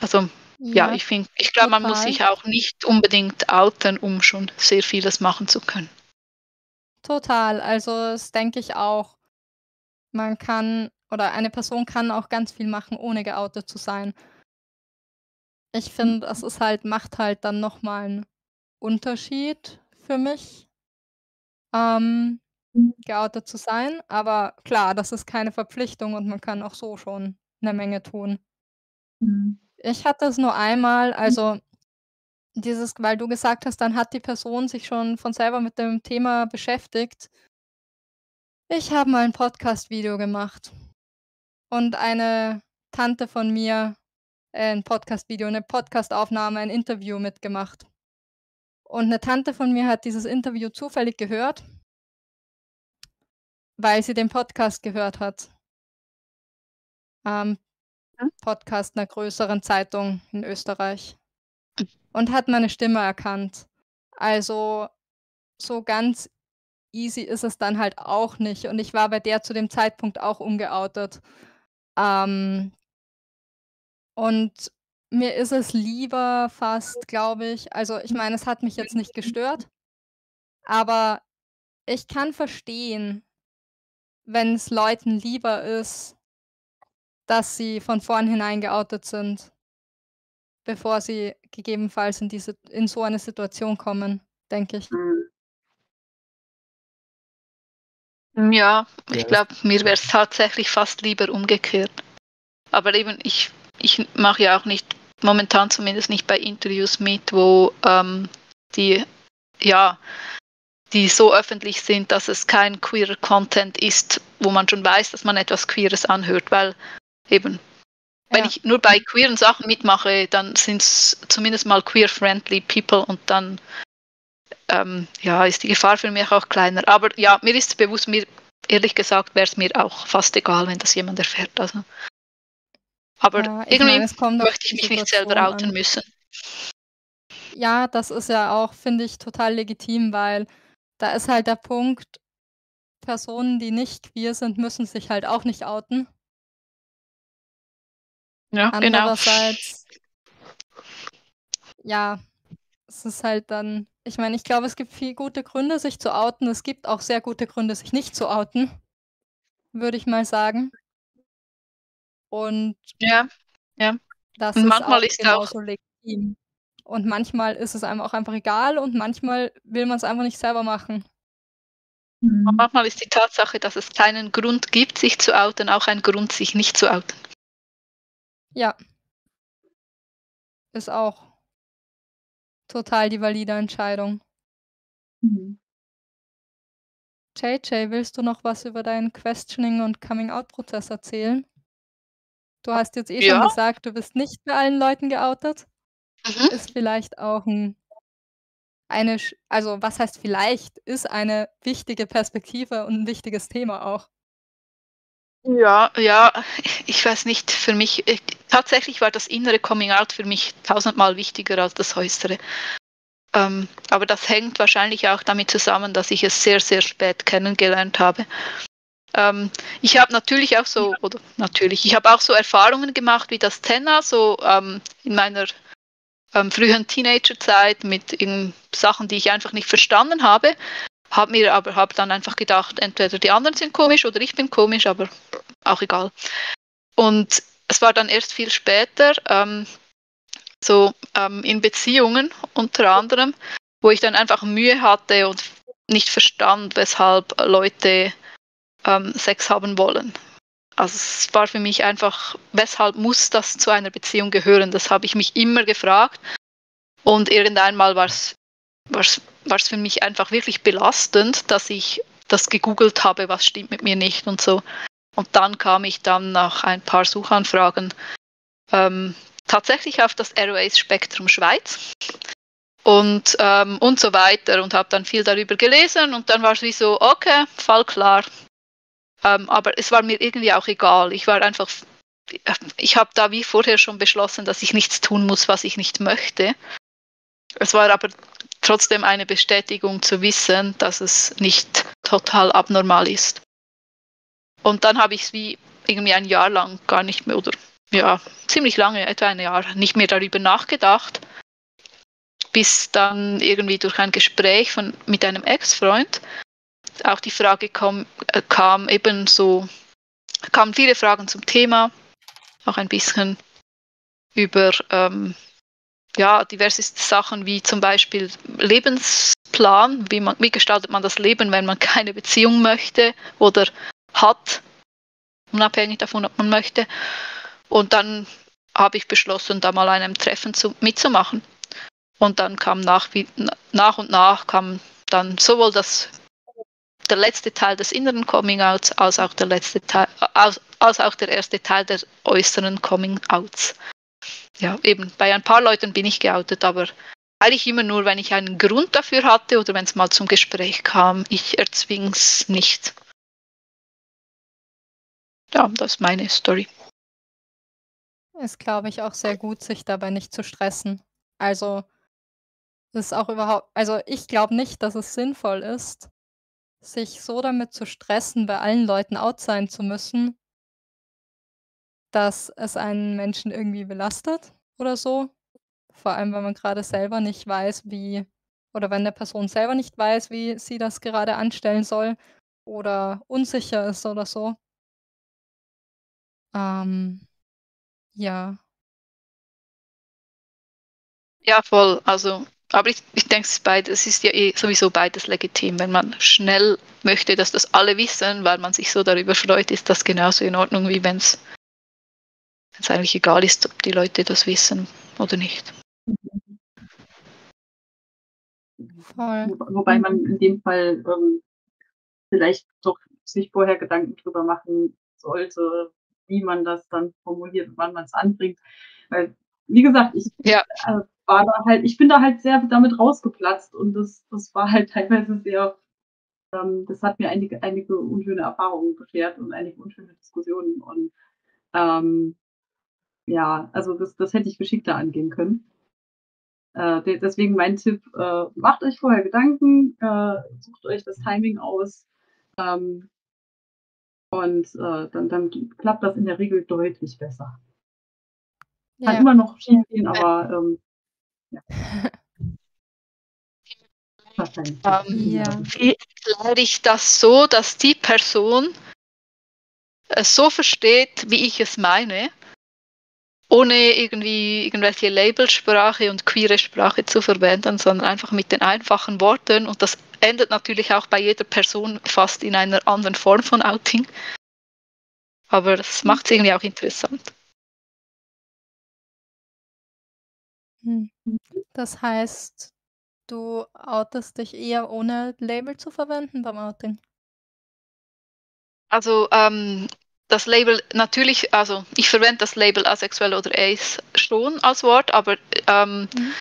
Also ja, ja, ich finde, ich glaube, man muss sich auch nicht unbedingt outen, um schon sehr vieles machen zu können. Total, also das denke ich auch. Man kann, oder eine Person kann auch ganz viel machen, ohne geoutet zu sein. Ich finde, es ist halt, macht halt dann nochmal einen Unterschied für mich, ähm, geoutet zu sein. Aber klar, das ist keine Verpflichtung und man kann auch so schon eine Menge tun. Mhm. Ich hatte es nur einmal, also dieses, weil du gesagt hast, dann hat die Person sich schon von selber mit dem Thema beschäftigt. Ich habe mal ein Podcast-Video gemacht und eine Tante von mir äh, ein Podcast-Video, eine Podcast-Aufnahme, ein Interview mitgemacht. Und eine Tante von mir hat dieses Interview zufällig gehört, weil sie den Podcast gehört hat. Ähm, Podcast einer größeren Zeitung in Österreich und hat meine Stimme erkannt. Also so ganz easy ist es dann halt auch nicht und ich war bei der zu dem Zeitpunkt auch ungeoutet. Ähm, und mir ist es lieber fast, glaube ich, also ich meine, es hat mich jetzt nicht gestört, aber ich kann verstehen, wenn es Leuten lieber ist, dass sie von vornherein geoutet sind, bevor sie gegebenenfalls in, diese, in so eine Situation kommen, denke ich. Ja, ich glaube, mir wäre es tatsächlich fast lieber umgekehrt. Aber eben, ich, ich mache ja auch nicht, momentan zumindest nicht bei Interviews mit, wo ähm, die, ja, die so öffentlich sind, dass es kein queerer Content ist, wo man schon weiß, dass man etwas Queeres anhört, weil eben, wenn ja. ich nur bei queeren Sachen mitmache, dann sind es zumindest mal queer-friendly people und dann ähm, ja, ist die Gefahr für mich auch kleiner. Aber ja, mir ist bewusst, mir ehrlich gesagt, wäre es mir auch fast egal, wenn das jemand erfährt. Also. Aber ja, irgendwie meine, möchte ich mich nicht selber outen an. müssen. Ja, das ist ja auch, finde ich, total legitim, weil da ist halt der Punkt, Personen, die nicht queer sind, müssen sich halt auch nicht outen. Ja, andererseits, genau. Ja, es ist halt dann, ich meine, ich glaube, es gibt viele gute Gründe, sich zu outen. Es gibt auch sehr gute Gründe, sich nicht zu outen, würde ich mal sagen. Und ja, ja. Das und ist manchmal auch ist genauso auch legitim. Und manchmal ist es einem auch einfach egal und manchmal will man es einfach nicht selber machen. Und manchmal ist die Tatsache, dass es keinen Grund gibt, sich zu outen, auch ein Grund, sich nicht zu outen. Ja, ist auch total die valide Entscheidung. Mhm. J J, willst du noch was über deinen Questioning- und Coming-out-Prozess erzählen? Du hast jetzt eh ja. schon gesagt, du bist nicht bei allen Leuten geoutet. Mhm. Ist vielleicht auch ein, eine, also was heißt vielleicht, ist eine wichtige Perspektive und ein wichtiges Thema auch. Ja, ja, ich weiß nicht, für mich, ich, tatsächlich war das innere Coming Out für mich tausendmal wichtiger als das äußere. Ähm, aber das hängt wahrscheinlich auch damit zusammen, dass ich es sehr, sehr spät kennengelernt habe. Ähm, ich habe natürlich auch so, oder natürlich, ich habe auch so Erfahrungen gemacht wie das Tenna, so ähm, in meiner ähm, frühen Teenagerzeit mit in Sachen, die ich einfach nicht verstanden habe. Habe mir aber hab dann einfach gedacht, entweder die anderen sind komisch oder ich bin komisch, aber auch egal. Und es war dann erst viel später, ähm, so ähm, in Beziehungen unter anderem, wo ich dann einfach Mühe hatte und nicht verstand, weshalb Leute ähm, Sex haben wollen. Also es war für mich einfach, weshalb muss das zu einer Beziehung gehören? Das habe ich mich immer gefragt. Und irgendeinmal war es für mich einfach wirklich belastend, dass ich das gegoogelt habe, was stimmt mit mir nicht und so. Und dann kam ich dann nach ein paar Suchanfragen ähm, tatsächlich auf das R O A S-Spektrum Schweiz und, ähm, und so weiter und habe dann viel darüber gelesen und dann war es wie so, okay, voll klar. Ähm, aber es war mir irgendwie auch egal. Ich war einfach, ich habe da wie vorher schon beschlossen, dass ich nichts tun muss, was ich nicht möchte. Es war aber trotzdem eine Bestätigung zu wissen, dass es nicht total abnormal ist. Und dann habe ich es wie irgendwie ein Jahr lang gar nicht mehr, oder ja, ziemlich lange, etwa ein Jahr, nicht mehr darüber nachgedacht, bis dann irgendwie durch ein Gespräch von, mit einem Ex-Freund auch die Frage kam, äh, kam eben so, kamen viele Fragen zum Thema, auch ein bisschen über ähm, ja, diverse Sachen wie zum Beispiel Lebensplan, wie, man, wie gestaltet man das Leben, wenn man keine Beziehung möchte oder hat, unabhängig davon, ob man möchte. Und dann habe ich beschlossen, da mal an einem Treffen zu, mitzumachen. Und dann kam nach, wie, nach und nach kam dann sowohl das, der letzte Teil des inneren Coming-Outs als auch der letzte Teil, als, als auch der erste Teil der äußeren Coming-Outs. Ja, eben bei ein paar Leuten bin ich geoutet, aber eigentlich immer nur, wenn ich einen Grund dafür hatte oder wenn es mal zum Gespräch kam. Ich erzwinge es nicht. Ja, das ist meine Story. Ist, glaube ich, auch sehr gut, sich dabei nicht zu stressen. Also, das ist auch überhaupt, also ich glaube nicht, dass es sinnvoll ist, sich so damit zu stressen, bei allen Leuten out sein zu müssen, dass es einen Menschen irgendwie belastet oder so. Vor allem, wenn man gerade selber nicht weiß, wie, oder wenn der Person selber nicht weiß, wie sie das gerade anstellen soll oder unsicher ist oder so. Ähm, ja. Ja, voll. Also, aber ich, ich denke, es, es ist ja eh sowieso beides legitim. Wenn man schnell möchte, dass das alle wissen, weil man sich so darüber freut, ist das genauso in Ordnung, wie wenn es eigentlich egal ist, ob die Leute das wissen oder nicht. Voll. Wobei man in dem Fall ähm, vielleicht doch sich vorher Gedanken drüber machen sollte, wie man das dann formuliert und wann man es anbringt. Weil, wie gesagt, ich ja. äh, war da halt, ich bin da halt sehr damit rausgeplatzt und das, das war halt teilweise sehr, ähm, das hat mir einige, einige unschöne Erfahrungen beschert und einige unschöne Diskussionen und ähm, ja, also das, das hätte ich geschickter angehen können. Äh, de- deswegen mein Tipp, äh, macht euch vorher Gedanken, äh, sucht euch das Timing aus, ähm, Und äh, dann, dann klappt das in der Regel deutlich besser. Kann ja immer noch schief gehen, aber ähm, ja. Wahrscheinlich. Um, ja. Wie erkläre ich das so, dass die Person es so versteht, wie ich es meine, ohne irgendwie irgendwelche Labelsprache und queere Sprache zu verwenden, sondern einfach mit den einfachen Worten, und das endet natürlich auch bei jeder Person fast in einer anderen Form von Outing. Aber das macht es irgendwie auch interessant. Das heißt, du outest dich eher ohne Label zu verwenden beim Outing? Also ähm, das Label natürlich, also ich verwende das Label asexuell oder Ace schon als Wort, aber ähm, mhm.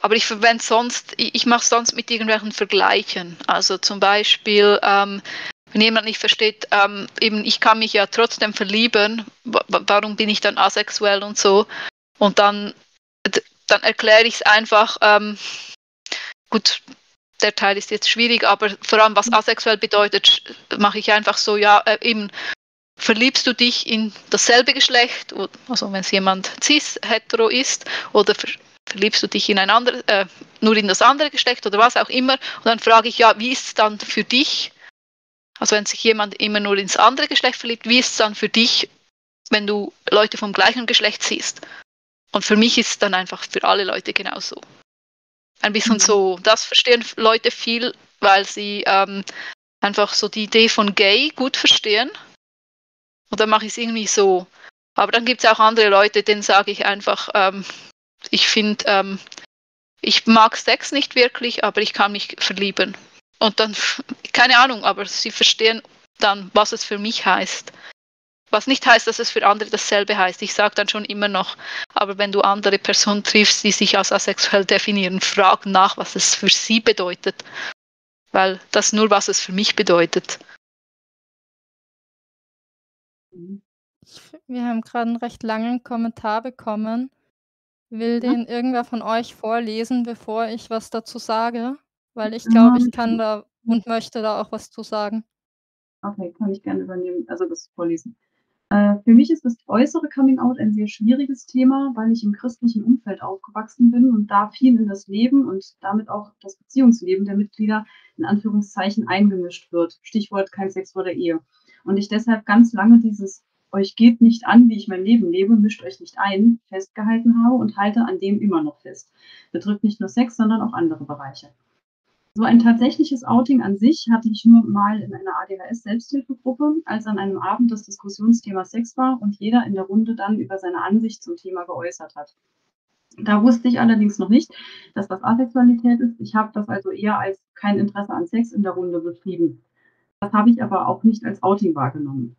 Aber ich verwende sonst, ich, ich mache es sonst mit irgendwelchen Vergleichen. Also zum Beispiel, ähm, wenn jemand nicht versteht, ähm, eben ich kann mich ja trotzdem verlieben, w- warum bin ich dann asexuell und so? Und dann, d- dann erkläre ich es einfach, ähm, gut, der Teil ist jetzt schwierig, aber vor allem, was asexuell bedeutet, mache ich einfach so, ja, äh, eben, verliebst du dich in dasselbe Geschlecht, also wenn es jemand cis-hetero ist, oder ver- verliebst du dich in ein andere, äh, nur in das andere Geschlecht oder was auch immer, und dann frage ich, ja, wie ist es dann für dich, also wenn sich jemand immer nur ins andere Geschlecht verliebt, wie ist es dann für dich, wenn du Leute vom gleichen Geschlecht siehst? Und für mich ist es dann einfach für alle Leute genauso. Ein bisschen mhm. so, das verstehen Leute viel, weil sie ähm, einfach so die Idee von gay gut verstehen. Und dann mache ich es irgendwie so. Aber dann gibt es auch andere Leute, denen sage ich einfach, ähm, ich finde, ähm, ich mag Sex nicht wirklich, aber ich kann mich verlieben. Und dann, keine Ahnung, aber sie verstehen dann, was es für mich heißt. Was nicht heißt, dass es für andere dasselbe heißt. Ich sage dann schon immer noch, aber wenn du andere Personen triffst, die sich als asexuell definieren, frag nach, was es für sie bedeutet. Weil das nur, was es für mich bedeutet. Wir haben gerade einen recht langen Kommentar bekommen. Will den irgendwer von euch vorlesen, bevor ich was dazu sage? Weil ich glaube, ich kann da und möchte da auch was zu sagen. Okay, kann ich gerne übernehmen, also das vorlesen. Für mich ist das äußere Coming-out ein sehr schwieriges Thema, weil ich im christlichen Umfeld aufgewachsen bin und da viel in das Leben und damit auch das Beziehungsleben der Mitglieder in Anführungszeichen eingemischt wird. Stichwort kein Sex vor der Ehe. Und ich deshalb ganz lange dieses "Euch geht nicht an, wie ich mein Leben lebe, mischt euch nicht ein" festgehalten habe und halte an dem immer noch fest. Betrifft nicht nur Sex, sondern auch andere Bereiche. So ein tatsächliches Outing an sich hatte ich nur mal in einer A D H S-Selbsthilfegruppe, als an einem Abend das Diskussionsthema Sex war und jeder in der Runde dann über seine Ansicht zum Thema geäußert hat. Da wusste ich allerdings noch nicht, dass das Asexualität ist. Ich habe das also eher als kein Interesse an Sex in der Runde beschrieben. Das habe ich aber auch nicht als Outing wahrgenommen.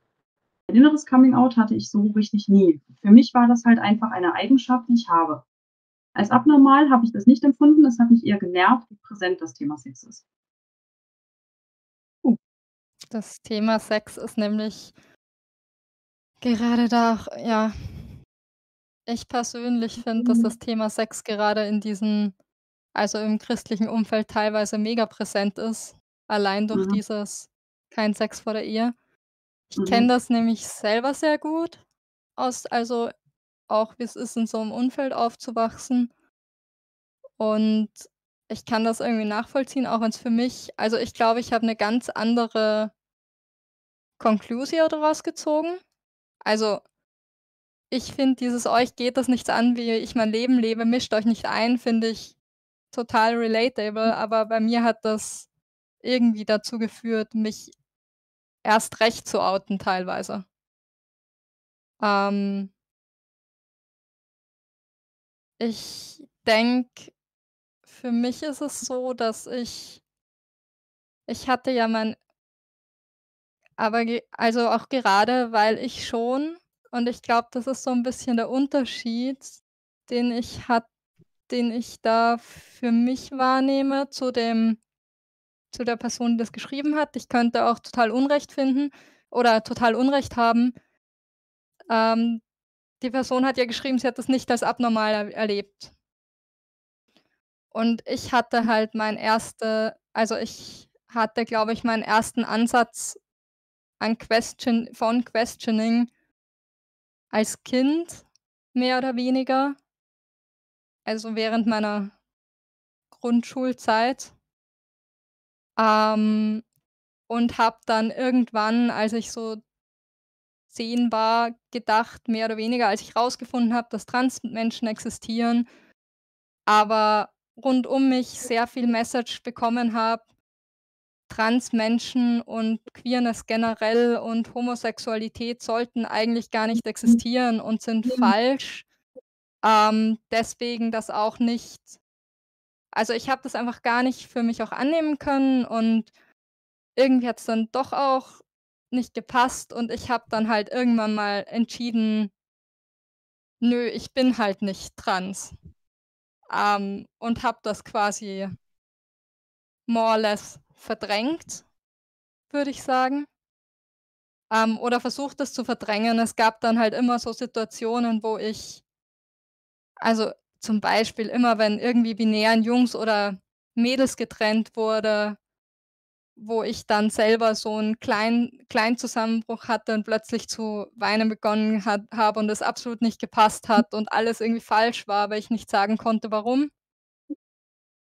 Ein inneres Coming-out hatte ich so richtig nie. Für mich war das halt einfach eine Eigenschaft, die ich habe. Als abnormal habe ich das nicht empfunden, es hat mich eher genervt, wie präsent das Thema Sex ist. Uh. Das Thema Sex ist nämlich gerade da, auch, ja, ich persönlich finde, dass das Thema Sex gerade in diesem, also im christlichen Umfeld teilweise mega präsent ist, allein durch mhm. dieses kein Sex vor der Ehe. Ich mhm. kenne das nämlich selber sehr gut, aus, also auch wie es ist, in so einem Umfeld aufzuwachsen. Und ich kann das irgendwie nachvollziehen, auch wenn es für mich, also ich glaube, ich habe eine ganz andere Konklusion daraus gezogen. Also ich finde dieses "euch geht das nichts an, wie ich mein Leben lebe, mischt euch nicht ein", finde ich total relatable, aber bei mir hat das irgendwie dazu geführt, mich erst recht zu outen teilweise. Ähm, Ich denke, für mich ist es so, dass ich, ich hatte ja mein, aber ge, also auch gerade, weil ich schon, und ich glaube, das ist so ein bisschen der Unterschied, den ich hat, den ich da für mich wahrnehme zu dem, zu der Person, die das geschrieben hat. Ich könnte auch total Unrecht finden oder total Unrecht haben. Ähm, Die Person hat ja geschrieben, sie hat das nicht als abnormal er- erlebt. Und ich hatte halt mein erste, also ich hatte, glaube ich, meinen ersten Ansatz an Question, von Questioning als Kind, mehr oder weniger. Also während meiner Grundschulzeit. Ähm, und habe dann irgendwann, als ich so zehn war, gedacht, mehr oder weniger, als ich rausgefunden habe, dass Transmenschen existieren, aber rund um mich sehr viel Message bekommen habe, Transmenschen und Queerness generell und Homosexualität sollten eigentlich gar nicht existieren und sind falsch. Ähm, deswegen das auch nicht, also ich habe das einfach gar nicht für mich auch annehmen können und irgendwie hat es dann doch auch nicht gepasst und ich habe dann halt irgendwann mal entschieden, nö, ich bin halt nicht trans. Ähm, und habe das quasi more or less verdrängt, würde ich sagen. Ähm, oder versucht es zu verdrängen. Es gab dann halt immer so Situationen, wo ich, also zum Beispiel immer, wenn irgendwie binären Jungs oder Mädels getrennt wurde, wo ich dann selber so einen kleinen, kleinen Zusammenbruch hatte und plötzlich zu weinen begonnen hat, habe und es absolut nicht gepasst hat und alles irgendwie falsch war, aber ich nicht sagen konnte, warum.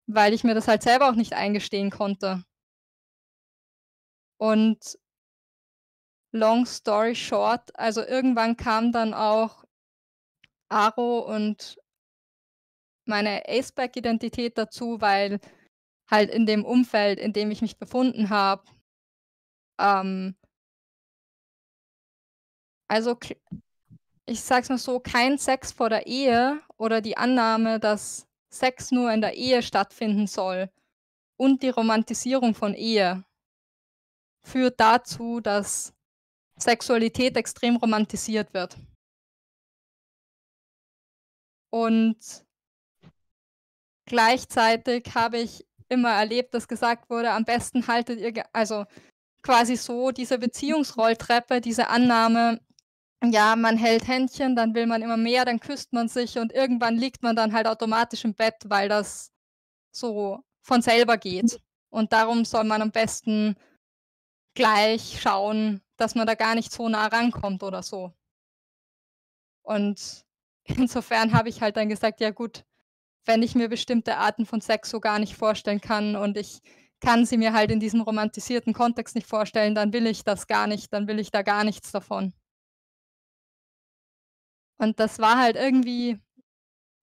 Weil ich mir das halt selber auch nicht eingestehen konnte. Und long story short, also irgendwann kam dann auch Aro und meine A*spec-Identität dazu, weil halt in dem Umfeld, in dem ich mich befunden habe, ähm, also ich sag's mal so, kein Sex vor der Ehe oder die Annahme, dass Sex nur in der Ehe stattfinden soll und die Romantisierung von Ehe führt dazu, dass Sexualität extrem romantisiert wird. Und gleichzeitig habe ich immer erlebt, dass gesagt wurde, am besten haltet ihr, also quasi so diese Beziehungsrolltreppe, diese Annahme, ja, man hält Händchen, dann will man immer mehr, dann küsst man sich und irgendwann liegt man dann halt automatisch im Bett, weil das so von selber geht. Und darum soll man am besten gleich schauen, dass man da gar nicht so nah rankommt oder so. Und insofern habe ich halt dann gesagt, ja gut, wenn ich mir bestimmte Arten von Sex so gar nicht vorstellen kann und ich kann sie mir halt in diesem romantisierten Kontext nicht vorstellen, dann will ich das gar nicht, dann will ich da gar nichts davon. Und das war halt irgendwie,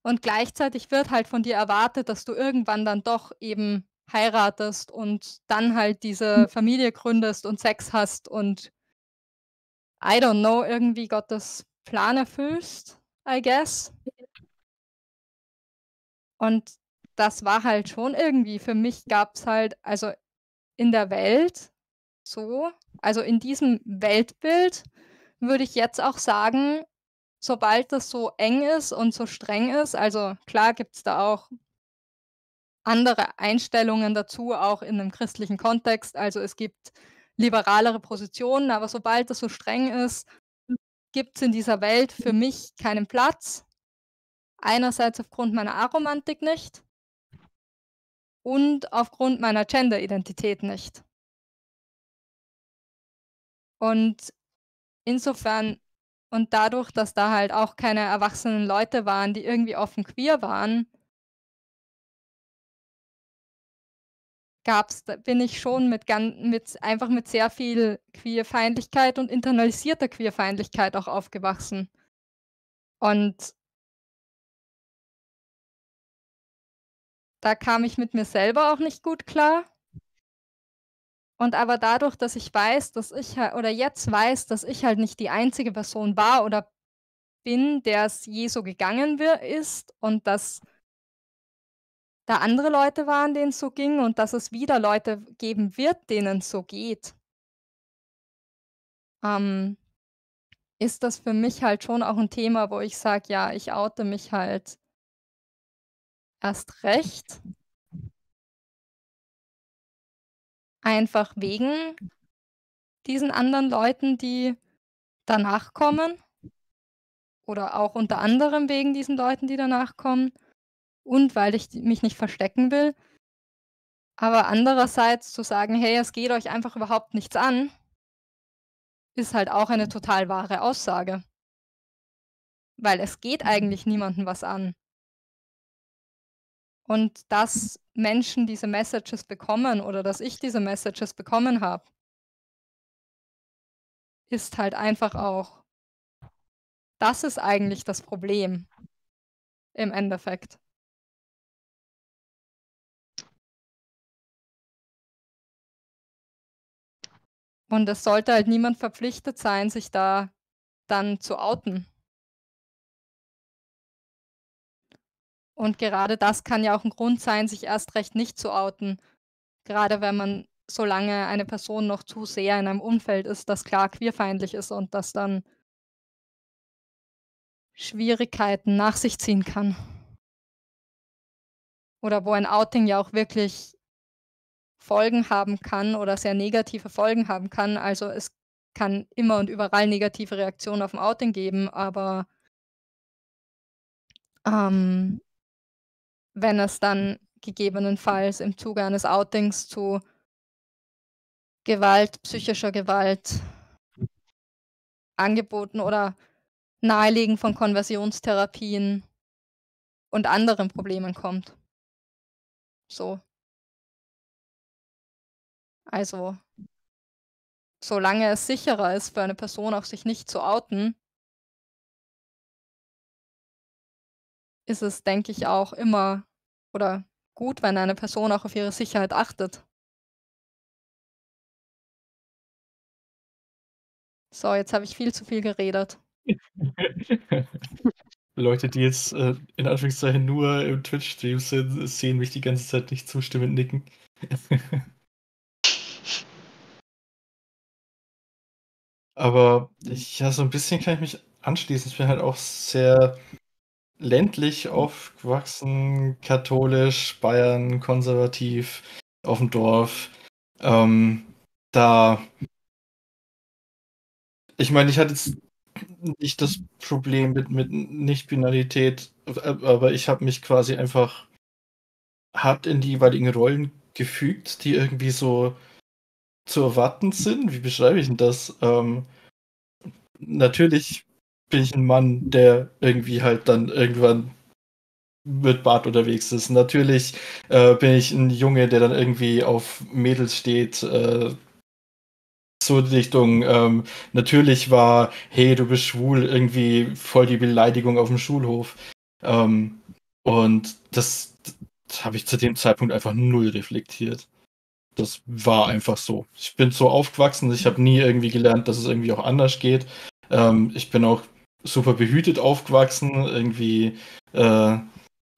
und gleichzeitig wird halt von dir erwartet, dass du irgendwann dann doch eben heiratest und dann halt diese Familie gründest und Sex hast und I don't know, irgendwie Gottes Plan erfüllst, I guess. Und das war halt schon irgendwie, für mich gab es halt, also in der Welt so, also in diesem Weltbild würde ich jetzt auch sagen, sobald das so eng ist und so streng ist, also klar gibt es da auch andere Einstellungen dazu, auch in einem christlichen Kontext, also es gibt liberalere Positionen, aber sobald das so streng ist, gibt es in dieser Welt für mich keinen Platz. Einerseits aufgrund meiner Aromantik nicht und aufgrund meiner Gender-Identität nicht. Und insofern, und dadurch, dass da halt auch keine erwachsenen Leute waren, die irgendwie offen queer waren, gab's, bin ich schon mit, mit, einfach mit sehr viel Queerfeindlichkeit und internalisierter Queerfeindlichkeit auch aufgewachsen. Und da kam ich mit mir selber auch nicht gut klar. Und aber dadurch, dass ich weiß, dass ich halt, oder jetzt weiß, dass ich halt nicht die einzige Person war oder bin, der es je so gegangen ist und dass da andere Leute waren, denen es so ging und dass es wieder Leute geben wird, denen es so geht, ähm, ist das für mich halt schon auch ein Thema, wo ich sage, ja, ich oute mich halt erst recht. Einfach wegen diesen anderen Leuten, die danach kommen. Oder auch unter anderem wegen diesen Leuten, die danach kommen. Und weil ich mich nicht verstecken will. Aber andererseits zu sagen, hey, es geht euch einfach überhaupt nichts an, ist halt auch eine total wahre Aussage. Weil es geht eigentlich niemandem was an. Und dass Menschen diese Messages bekommen oder dass ich diese Messages bekommen habe, ist halt einfach auch, das ist eigentlich das Problem im Endeffekt. Und es sollte halt niemand verpflichtet sein, sich da dann zu outen. Und gerade das kann ja auch ein Grund sein, sich erst recht nicht zu outen. Gerade wenn man, solange eine Person noch zu sehr in einem Umfeld ist, das klar queerfeindlich ist und das dann Schwierigkeiten nach sich ziehen kann. Oder wo ein Outing ja auch wirklich Folgen haben kann oder sehr negative Folgen haben kann. Also es kann immer und überall negative Reaktionen auf ein Outing geben, aber ähm, wenn es dann gegebenenfalls im Zuge eines Outings zu Gewalt, psychischer Gewalt, Angeboten oder Nahelegen von Konversionstherapien und anderen Problemen kommt. So. Also, solange es sicherer ist für eine Person, auch sich nicht zu outen, ist es, denke ich, auch immer oder gut, wenn eine Person auch auf ihre Sicherheit achtet. So, jetzt habe ich viel zu viel geredet. Leute, die jetzt äh, in Anführungszeichen nur im Twitch-Stream sind, sehen mich die ganze Zeit nicht zustimmend nicken. Aber ich, ja, so ein bisschen kann ich mich anschließen. Ich bin halt auch sehr ländlich aufgewachsen, katholisch, Bayern, konservativ, auf dem Dorf. Ähm, da... Ich meine, ich hatte jetzt nicht das Problem mit, mit Nicht-Binarität, aber ich habe mich quasi einfach hart in die jeweiligen Rollen gefügt, die irgendwie so zu erwarten sind. Wie beschreibe ich denn das? Ähm, natürlich bin ich ein Mann, der irgendwie halt dann irgendwann mit Bart unterwegs ist. Natürlich äh, bin ich ein Junge, der dann irgendwie auf Mädels steht, äh, so die Richtung, ähm, natürlich war, hey, du bist schwul, irgendwie voll die Beleidigung auf dem Schulhof. Ähm, und das, das habe ich zu dem Zeitpunkt einfach null reflektiert. Das war einfach so. Ich bin so aufgewachsen, ich habe nie irgendwie gelernt, dass es irgendwie auch anders geht. Ähm, ich bin auch super behütet aufgewachsen, irgendwie äh,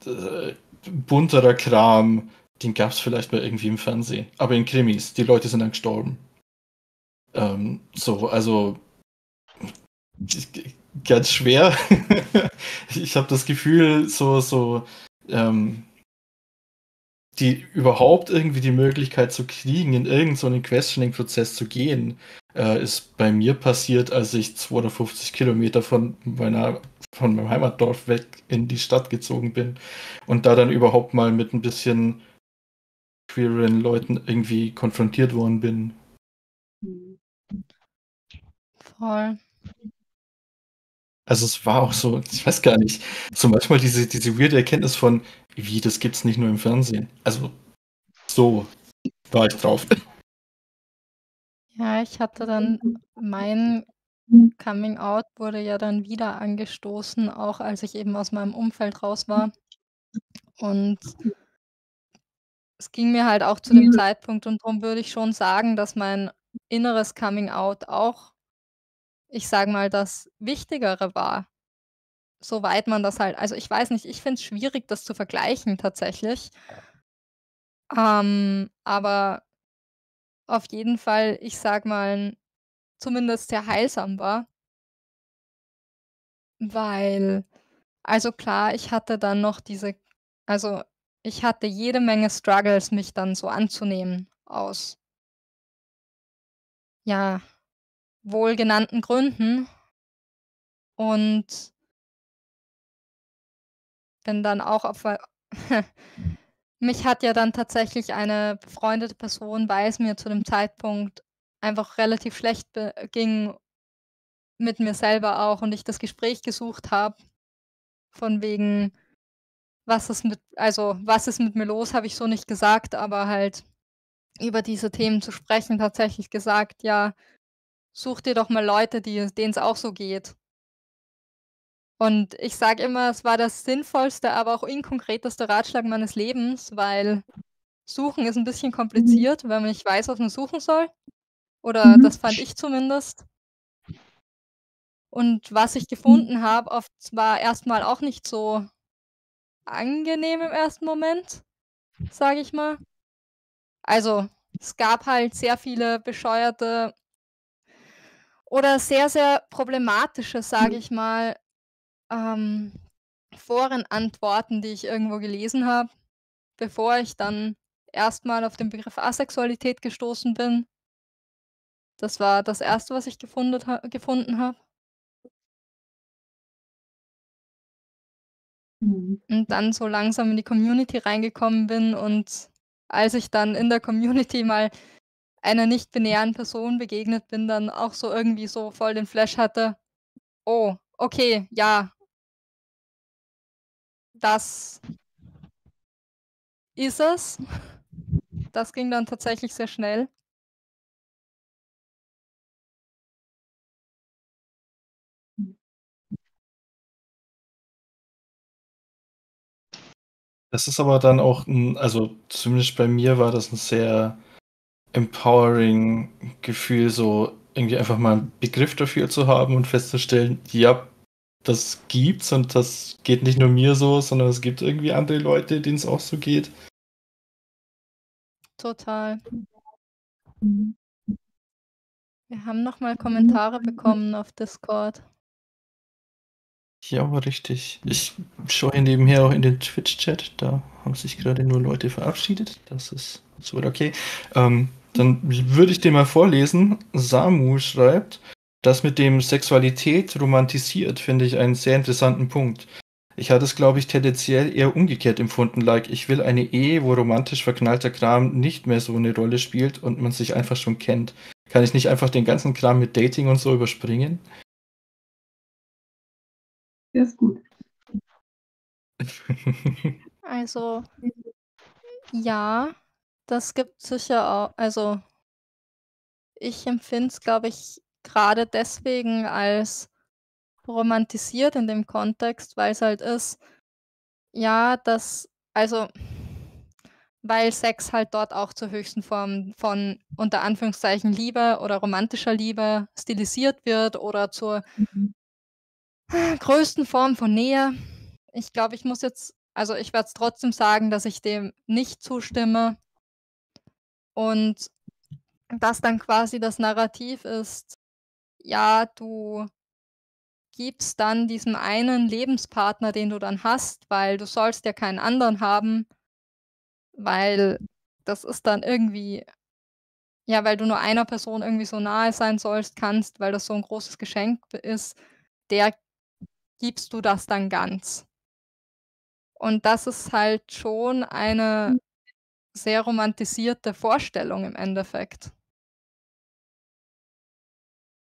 äh, bunterer Kram, den gab es vielleicht mal irgendwie im Fernsehen. Aber in Krimis, die Leute sind dann gestorben. Ähm, so, also ganz schwer. Ich habe das Gefühl, so, so ähm, die überhaupt irgendwie die Möglichkeit zu kriegen, in irgendeinen so Questioning-Prozess zu gehen, äh, ist bei mir passiert, als ich zweihundertfünfzig Kilometer von meiner von meinem Heimatdorf weg in die Stadt gezogen bin und da dann überhaupt mal mit ein bisschen queeren Leuten irgendwie konfrontiert worden bin. Voll. Also es war auch so, ich weiß gar nicht, so manchmal diese, diese weirde Erkenntnis von, wie, das gibt's nicht nur im Fernsehen. Also, so war ich drauf. Ja, ich hatte dann, mein Coming Out wurde ja dann wieder angestoßen, auch als ich eben aus meinem Umfeld raus war. Und es ging mir halt auch zu dem Zeitpunkt, und darum würde ich schon sagen, dass mein inneres Coming Out auch, ich sage mal, das Wichtigere war, soweit man das halt, also ich weiß nicht, ich finde es schwierig, das zu vergleichen tatsächlich, ähm, aber auf jeden Fall, ich sage mal, zumindest sehr heilsam war, weil, also klar, ich hatte dann noch diese, also ich hatte jede Menge Struggles, mich dann so anzunehmen aus, ja, wohlgenannten Gründen, und bin dann auch auf... Mich hat ja dann tatsächlich eine befreundete Person, weil es mir zu dem Zeitpunkt einfach relativ schlecht ging mit mir selber auch und ich das Gespräch gesucht habe, von wegen, was ist mit, also was ist mit mir los, habe ich so nicht gesagt, aber halt über diese Themen zu sprechen, tatsächlich gesagt, ja, such dir doch mal Leute, denen es auch so geht. Und ich sage immer, es war das sinnvollste, aber auch inkonkreteste Ratschlag meines Lebens, weil suchen ist ein bisschen kompliziert, weil man nicht weiß, was man suchen soll. Oder mhm. das fand ich zumindest. Und was ich gefunden habe, oft war erstmal auch nicht so angenehm im ersten Moment, sage ich mal. Also es gab halt sehr viele bescheuerte oder sehr, sehr problematische, sage ich mal, ähm, Forenantworten, die ich irgendwo gelesen habe, bevor ich dann erstmal auf den Begriff Asexualität gestoßen bin. Das war das Erste, was ich gefunden, ha- gefunden habe. Mhm. Und dann so langsam in die Community reingekommen bin. Und als ich dann in der Community mal einer nicht-binären Person begegnet bin, dann auch so irgendwie so voll den Flash hatte. Oh, okay, ja. Das ist es. Das ging dann tatsächlich sehr schnell. Das ist aber dann auch, ein, also zumindest bei mir war das ein sehr empowering Gefühl, so irgendwie einfach mal einen Begriff dafür zu haben und festzustellen, ja, das gibt's und das geht nicht nur mir so, sondern es gibt irgendwie andere Leute, denen es auch so geht. Total. Wir haben nochmal Kommentare bekommen auf Discord. Ja, aber richtig. Ich schaue hier nebenher auch in den Twitch-Chat. Da haben sich gerade nur Leute verabschiedet. Das ist soweit okay. Ähm, dann würde ich den mal vorlesen. Samu schreibt, das mit dem Sexualität romantisiert, finde ich einen sehr interessanten Punkt. Ich hatte es, glaube ich, tendenziell eher umgekehrt empfunden. Like, ich will eine Ehe, wo romantisch verknallter Kram nicht mehr so eine Rolle spielt und man sich einfach schon kennt. Kann ich nicht einfach den ganzen Kram mit Dating und so überspringen? Der ist gut. Also, ja, das gibt sicher auch, also ich empfinde es, glaube ich, gerade deswegen als romantisiert in dem Kontext, weil es halt ist, ja, das, also, weil Sex halt dort auch zur höchsten Form von unter Anführungszeichen Liebe oder romantischer Liebe stilisiert wird oder zur mhm. größten Form von Nähe. Ich glaube, ich muss jetzt, also ich werde es trotzdem sagen, dass ich dem nicht zustimme und dass dann quasi das Narrativ ist, ja, du gibst dann diesem einen Lebenspartner, den du dann hast, weil du sollst ja keinen anderen haben, weil das ist dann irgendwie, ja, weil du nur einer Person irgendwie so nahe sein sollst, kannst, weil das so ein großes Geschenk ist, der gibst du das dann ganz. Und das ist halt schon eine sehr romantisierte Vorstellung im Endeffekt.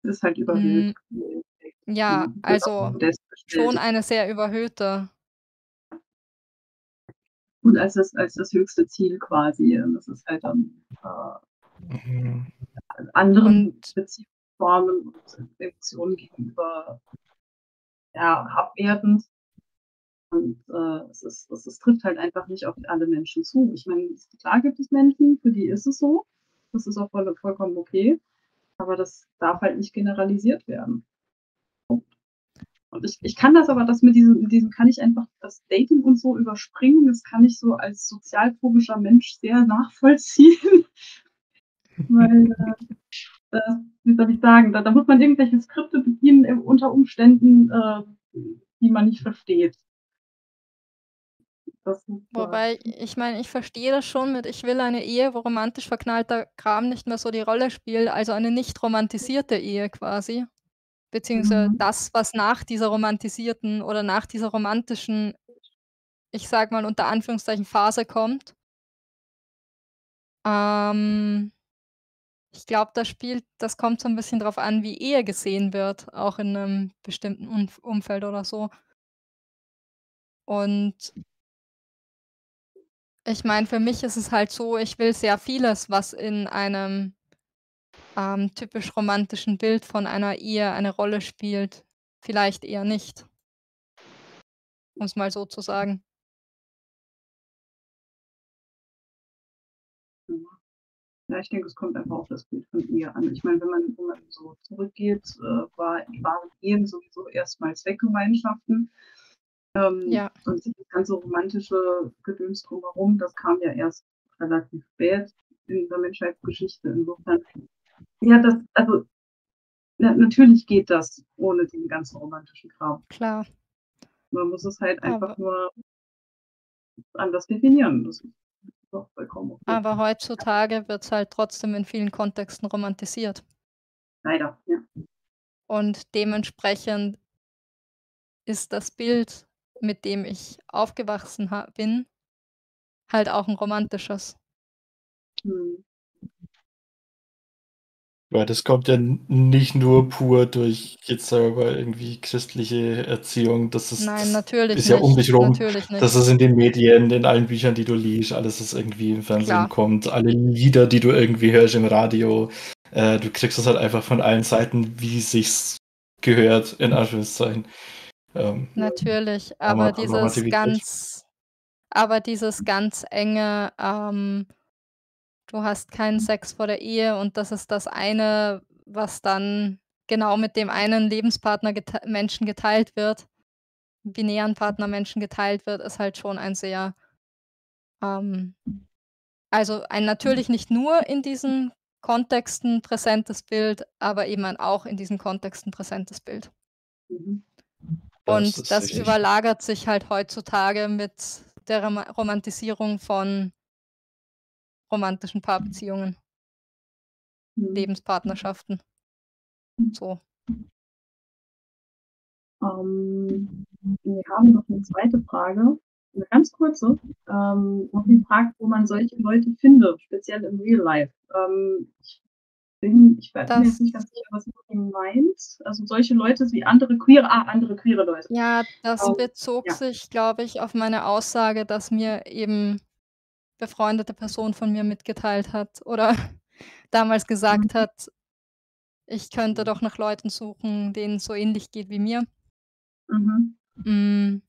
Das ist halt überhöht. Mm, ja, also schon eine sehr überhöhte. Und als das, als das höchste Ziel quasi, das ist halt dann äh, anderen Beziehungsformen und Reaktionen gegenüber ja, abwertend. Und äh, es, ist, es, es trifft halt einfach nicht auf alle Menschen zu. Ich meine, klar gibt es Menschen, für die ist es so. Das ist auch voll, vollkommen okay. Aber das darf halt nicht generalisiert werden. Und ich, ich kann das aber, das mit diesem, mit diesem kann ich einfach das Dating und so überspringen, das kann ich so als sozialphobischer Mensch sehr nachvollziehen. Weil, äh, wie soll ich sagen, da, da muss man irgendwelche Skripte bedienen unter Umständen, äh, die man nicht versteht. Das Wobei, ich meine, ich verstehe das schon mit, ich will eine Ehe, wo romantisch verknallter Kram nicht mehr so die Rolle spielt, also eine nicht romantisierte Ehe quasi, beziehungsweise mhm. das, was nach dieser romantisierten oder nach dieser romantischen, ich sag mal unter Anführungszeichen, Phase kommt. Ähm, ich glaube, das spielt, das kommt so ein bisschen drauf an, wie Ehe gesehen wird, auch in einem bestimmten um- Umfeld oder so. Und ich meine, für mich ist es halt so, ich will sehr vieles, was in einem ähm, typisch romantischen Bild von einer Ehe eine Rolle spielt, vielleicht eher nicht. Um es mal so zu sagen. Ja, ich denke, es kommt einfach auf das Bild von Ehe an. Ich meine, wenn man, wenn man so zurückgeht, äh, war, waren Ehen sowieso erstmal Zweckgemeinschaften. Ähm, ja. Und das ganze romantische Gedöns drumherum, das kam ja erst relativ spät in der Menschheitsgeschichte. Insofern, ja, das, also, na, natürlich geht das ohne den ganzen romantischen Kram. Klar. Man muss es halt einfach aber nur anders definieren. Das ist doch vollkommen okay. Aber heutzutage wird es halt trotzdem in vielen Kontexten romantisiert. Leider, ja. Und dementsprechend ist das Bild mit dem ich aufgewachsen bin, halt auch ein romantisches. Hm. Weil das kommt ja nicht nur pur durch jetzt aber irgendwie christliche Erziehung. Das ist, Nein, natürlich ist ja nicht. um dich rum. Das ist in den Medien, in allen Büchern, die du liest, alles ist irgendwie im Fernsehen Klar. kommt, alle Lieder, die du irgendwie hörst im Radio. Äh, du kriegst das halt einfach von allen Seiten, wie sich's gehört, in Anführungszeichen. Ähm, natürlich, aber dieses ganz, aber dieses ganz enge, ähm, du hast keinen Sex vor der Ehe und das ist das eine, was dann genau mit dem einen Lebenspartner gete- Menschen geteilt wird, binären Partner Menschen geteilt wird, ist halt schon ein sehr, ähm, also ein natürlich nicht nur in diesen Kontexten präsentes Bild, aber eben auch in diesen Kontexten präsentes Bild. Mhm. Und das, das überlagert sich halt heutzutage mit der Rom- Romantisierung von romantischen Paarbeziehungen, mhm. Lebenspartnerschaften. So. Um, wir haben noch eine zweite Frage, eine ganz kurze. Ähm, noch die Frage, wo man solche Leute findet, speziell im Real Life. Ähm, ich bin, ich weiß das, mir jetzt nicht ganz sicher, was du meinst. Also solche Leute wie andere queere, ah, andere queere Leute. Ja, das um, bezog ja. sich, glaube ich, auf meine Aussage, dass mir eben befreundete Person von mir mitgeteilt hat oder damals gesagt hat, ich könnte doch nach Leuten suchen, denen es so ähnlich geht wie mir. Mhm. Mm.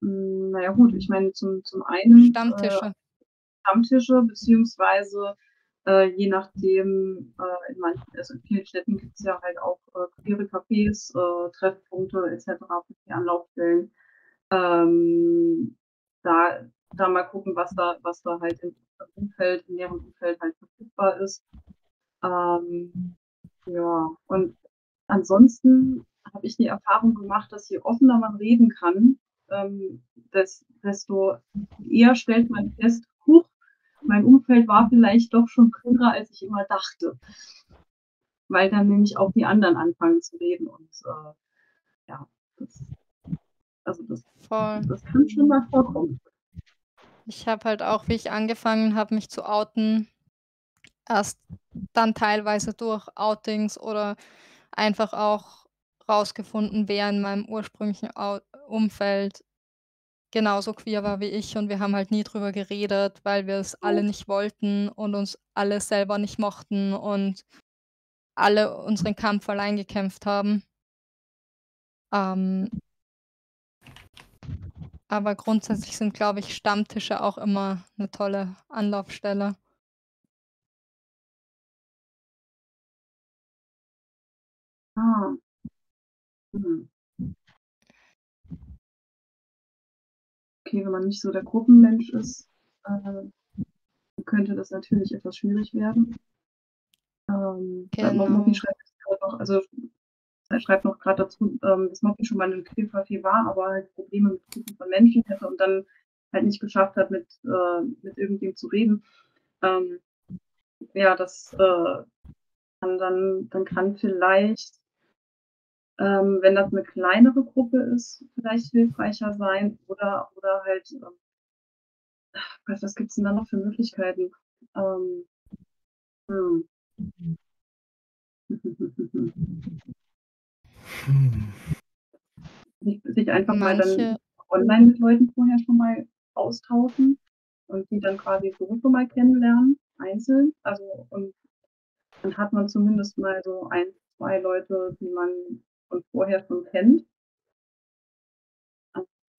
Naja gut, ich meine zum, zum einen Stammtische, äh, Stammtische beziehungsweise äh, je nachdem, äh, in, manchen, also in vielen Städten gibt es ja halt auch äh, queere Cafés, äh, Treffpunkte et cetera, Anlaufstellen. Ähm, da da mal gucken, was da, was da halt im Umfeld, im näheren Umfeld halt verfügbar ist. Ähm, ja, und ansonsten habe ich die Erfahrung gemacht, dass je offener man reden kann, ähm, das, desto eher stellt man fest, huch, mein Umfeld war vielleicht doch schon queerer, als ich immer dachte. Weil dann nämlich auch die anderen anfangen zu reden und äh, ja, das, also das, das kann schon mal vorkommen. Ich habe halt auch, wie ich angefangen habe, mich zu outen, erst dann teilweise durch Outings oder einfach auch rausgefunden, wer in meinem ursprünglichen Umfeld genauso queer war wie ich. Und wir haben halt nie drüber geredet, weil wir es alle nicht wollten und uns alle selber nicht mochten und alle unseren Kampf allein gekämpft haben. Ähm... Aber grundsätzlich sind, glaube ich, Stammtische auch immer eine tolle Anlaufstelle. Ah. Hm. Okay, wenn man nicht so der Gruppenmensch ist, äh, könnte das natürlich etwas schwierig werden. Ähm, genau. Mopi schreibt noch, also er schreibt noch gerade dazu, ähm, dass Mopi schon mal in einem Queer-Café war, aber halt Probleme mit Gruppen von Menschen hätte und dann halt nicht geschafft hat, mit, äh, mit irgendjemandem zu reden. Ähm, ja, das äh, kann dann, dann kann vielleicht, ähm, wenn das eine kleinere Gruppe ist, vielleicht hilfreicher sein oder, oder halt, äh, was gibt es denn da noch für Möglichkeiten? Ähm, hm. Hm. Sich einfach Manche. mal dann online mit Leuten vorher schon mal austauschen und die dann quasi so mal kennenlernen, einzeln. Also und dann hat man zumindest mal so ein, zwei Leute, die man von vorher schon kennt.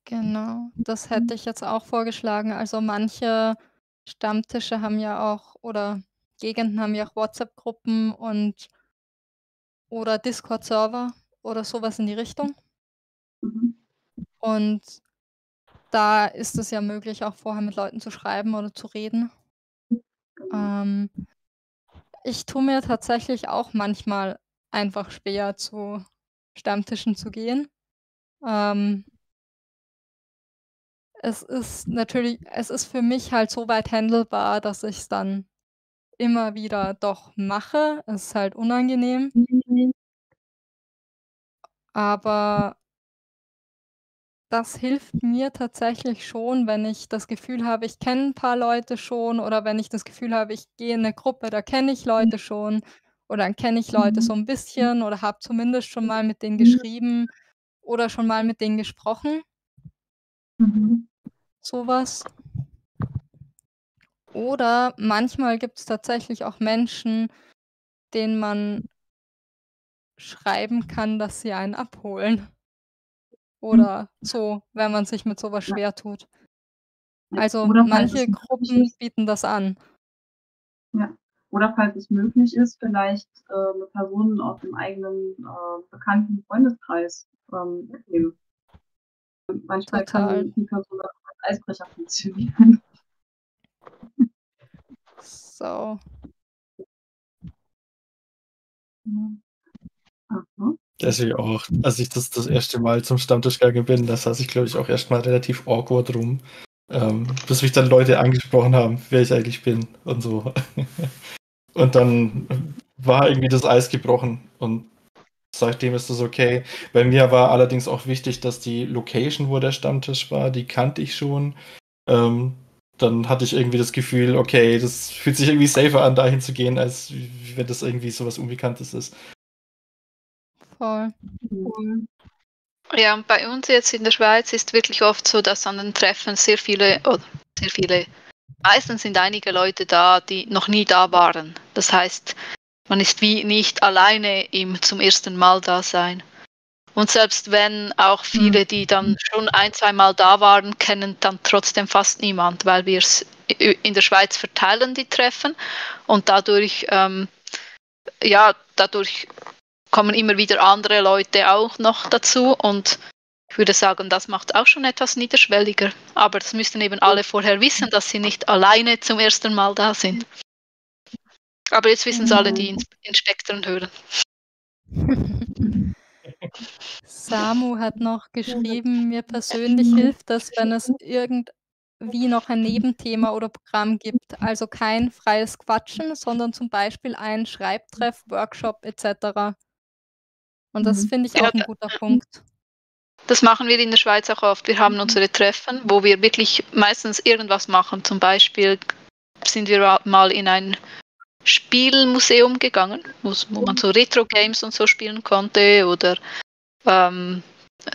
Genau, das hätte ich jetzt auch vorgeschlagen. Also manche Stammtische haben ja auch oder Gegenden haben ja auch WhatsApp-Gruppen und oder Discord-Server oder sowas in die Richtung. Mhm. Und da ist es ja möglich, auch vorher mit Leuten zu schreiben oder zu reden. Ähm, ich tue mir tatsächlich auch manchmal einfach schwer, zu Stammtischen zu gehen. Ähm, es ist natürlich, es ist für mich halt so weit handelbar, dass ich es dann immer wieder doch mache. Es ist halt unangenehm. Mhm. Aber das hilft mir tatsächlich schon, wenn ich das Gefühl habe, ich kenne ein paar Leute schon, oder wenn ich das Gefühl habe, ich gehe in eine Gruppe, da kenne ich Leute schon oder dann kenne ich Leute so ein bisschen oder habe zumindest schon mal mit denen geschrieben oder schon mal mit denen gesprochen. Mhm. Sowas. Oder manchmal gibt es tatsächlich auch Menschen, denen man schreiben kann, dass sie einen abholen. Oder so, wenn man sich mit sowas schwer tut. Also oder manche Gruppen bieten das an. Ja. Oder falls es möglich ist, vielleicht äh, mit Personen aus dem eigenen äh, bekannten Freundeskreis ähm, mitnehmen. Und manchmal Total. kann die Person als Eisbrecher funktionieren. So. Deswegen auch, als ich das das erste Mal zum Stammtischgegangen bin, da saß ich, glaube ich, auch erstmal relativ awkward rum, ähm, bis mich dann Leute angesprochen haben, wer ich eigentlich bin und so. Und dann war irgendwie das Eis gebrochen und seitdem ist das okay. Bei mir war allerdings auch wichtig, dass die Location, wo der Stammtisch war, die kannte ich schon. Ähm, dann hatte ich irgendwie das Gefühl, okay, das fühlt sich irgendwie safer an, dahin zu gehen, als wenn das irgendwie sowas Unbekanntes ist. Voll. Ja, und bei uns jetzt in der Schweiz ist wirklich oft so, dass an den Treffen sehr viele, oder sehr viele, meistens sind einige Leute da, die noch nie da waren. Das heißt, man ist wie nicht alleine im zum ersten Mal da sein. Und selbst wenn auch viele, die dann schon ein, zwei Mal da waren, kennen dann trotzdem fast niemand, weil wir es in der Schweiz verteilen, die Treffen. Und dadurch, ähm, ja, dadurch kommen immer wieder andere Leute auch noch dazu. Und ich würde sagen, das macht auch schon etwas niederschwelliger. Aber das müssten eben alle vorher wissen, dass sie nicht alleine zum ersten Mal da sind. Aber jetzt wissen es alle, die Inspektren hören. Samu hat noch geschrieben, mir persönlich hilft das, wenn es irgendwie noch ein Nebenthema oder Programm gibt. Also kein freies Quatschen, sondern zum Beispiel ein Schreibtreff, Workshop et cetera. Und das finde ich auch ein guter Punkt. Das machen wir in der Schweiz auch oft. Wir haben unsere Treffen, wo wir wirklich meistens irgendwas machen. Zum Beispiel sind wir mal in ein Spielmuseum gegangen, wo, wo man so Retro-Games und so spielen konnte, oder ähm,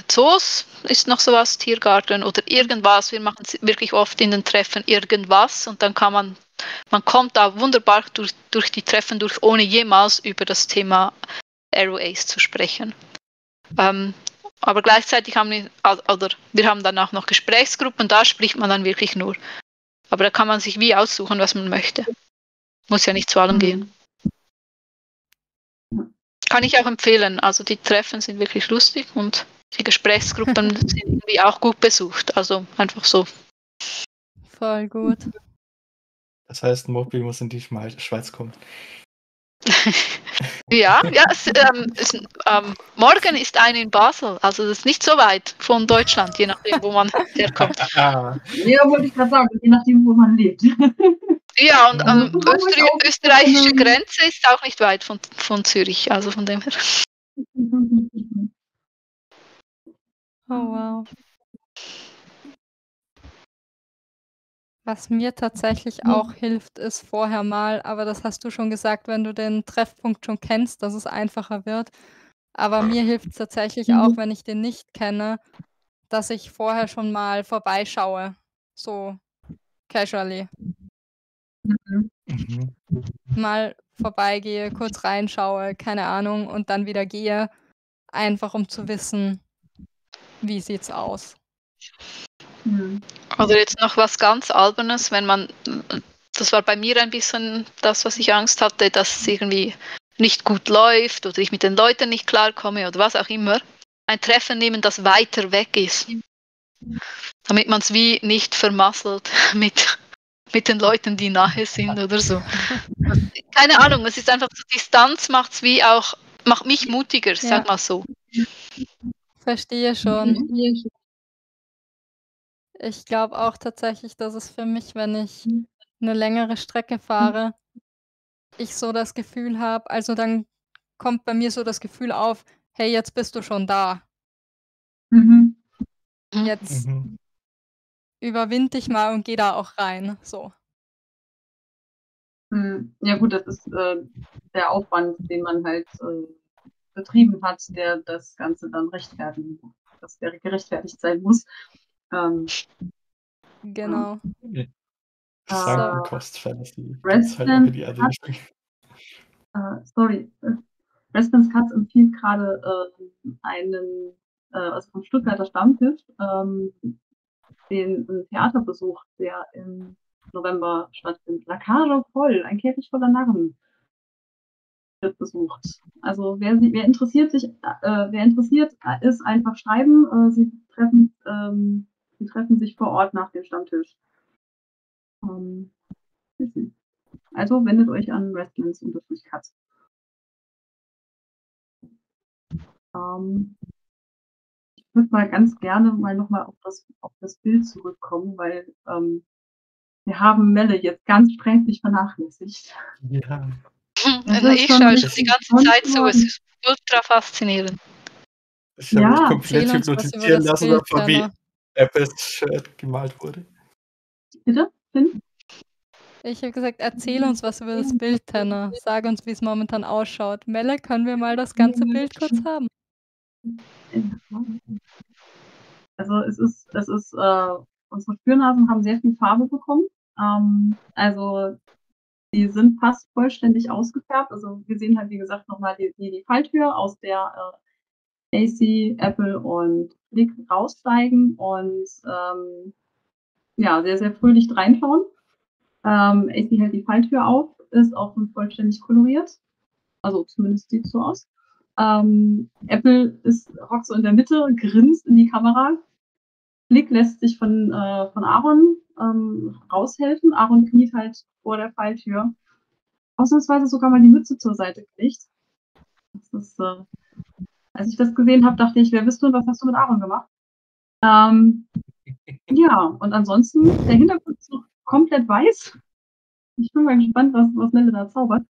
Zoos ist noch sowas, Tiergarten oder irgendwas. Wir machen wirklich oft in den Treffen irgendwas und dann kann man, man kommt da wunderbar durch, durch die Treffen durch, ohne jemals über das Thema Ace zu sprechen. Ähm, aber gleichzeitig haben wir, also wir haben dann auch noch Gesprächsgruppen, da spricht man dann wirklich nur. Aber da kann man sich wie aussuchen, was man möchte. Muss ja nicht zu allem gehen. Kann ich auch empfehlen. Also die Treffen sind wirklich lustig und die Gesprächsgruppen sind irgendwie auch gut besucht. Also einfach so. Voll gut. Das heißt, Mobi muss in die Schweiz kommen. ja, ja es, ähm, es, ähm, morgen ist eine in Basel. Also das ist nicht so weit von Deutschland, je nachdem, wo man herkommt. Ja, wollte ich gerade sagen, je nachdem, wo man lebt. Ja, und ähm, Öster österreichische Grenze ist auch nicht weit von, von Zürich, also von dem her. Oh, wow. Was mir tatsächlich auch hilft, ist vorher mal, aber das hast du schon gesagt, wenn du den Treffpunkt schon kennst, dass es einfacher wird. Aber mir hilft es tatsächlich auch, wenn ich den nicht kenne, dass ich vorher schon mal vorbeischaue, so casually. Mhm. Mal vorbeigehe, kurz reinschaue, keine Ahnung, und dann wieder gehe, einfach um zu wissen, wie sieht's aus. Mhm. Oder jetzt noch was ganz Albernes, wenn man, das war bei mir ein bisschen das, was ich Angst hatte, dass es irgendwie nicht gut läuft oder ich mit den Leuten nicht klarkomme oder was auch immer, ein Treffen nehmen, das weiter weg ist, damit man es wie nicht vermasselt mit mit den Leuten, die nahe sind oder so. Keine Ahnung, es ist einfach, Distanz macht's wie auch, macht mich mutiger, ja. Sag mal so. Verstehe schon. Ich glaube auch tatsächlich, dass es für mich, wenn ich eine längere Strecke fahre, ich so das Gefühl habe, also dann kommt bei mir so das Gefühl auf, hey, jetzt bist du schon da. Mhm. Jetzt mhm. überwind dich mal und geh da auch rein. So. Ja gut, das ist äh, der Aufwand, den man halt äh, betrieben hat, der das Ganze dann rechtfertigen muss, dass der gerechtfertigt sein muss. Ähm, genau. Äh, Sagenkost-Fantasy. Halt äh, sorry. Residence Cuts empfiehlt gerade äh, einen, äh, also vom Stuttgarter Stammtisch, ähm, den einen Theaterbesuch, der im November stattfindet. La Cage voll, ein Käfig voller Narren wird besucht. Also wer, wer interessiert sich, äh, wer interessiert ist, einfach schreiben. Äh, sie, treffen, ähm, sie treffen sich vor Ort nach dem Stammtisch. Ähm, also wendet euch an Residence und durch Cuts. Ich würde mal ganz gerne mal nochmal auf das, auf das Bild zurückkommen, weil ähm, wir haben Melle jetzt ganz sträflich vernachlässigt. Ja. Also ich schaue schon die ganze Zeit so, es ist ultra faszinierend. Ich habe mich komplett hypnotisieren lassen, davon, wie Apples Shirt gemalt wurde. Bitte, Finn? Ich habe gesagt, erzähl uns was über das Bild, Tenna. Sag uns, wie es momentan ausschaut. Melle, können wir mal das ganze Bild kurz haben? Also es ist, es ist, äh, unsere Spürnasen haben sehr viel Farbe bekommen. Ähm, also die sind fast vollständig ausgefärbt. Also wir sehen halt, wie gesagt, nochmal die, die, die Falltür, aus der äh, A C, Apple und Flick raussteigen und ähm, ja, sehr, sehr fröhlich reinschauen. Ähm, A C hält die Falltür auf, ist auch vollständig koloriert. Also zumindest sieht es so aus. Ähm, Apple ist, hockt so in der Mitte, grinst in die Kamera. Flick lässt sich von, äh, von Aaron ähm, raushelfen. Aaron kniet halt vor der Falltür. Ausnahmsweise sogar mal die Mütze zur Seite kriegt. Das ist, äh, als ich das gesehen habe, dachte ich, wer bist du und was hast du mit Aaron gemacht? Ähm, ja, und ansonsten, der Hintergrund ist noch komplett weiß. Ich bin mal gespannt, was, was Melle da zaubert.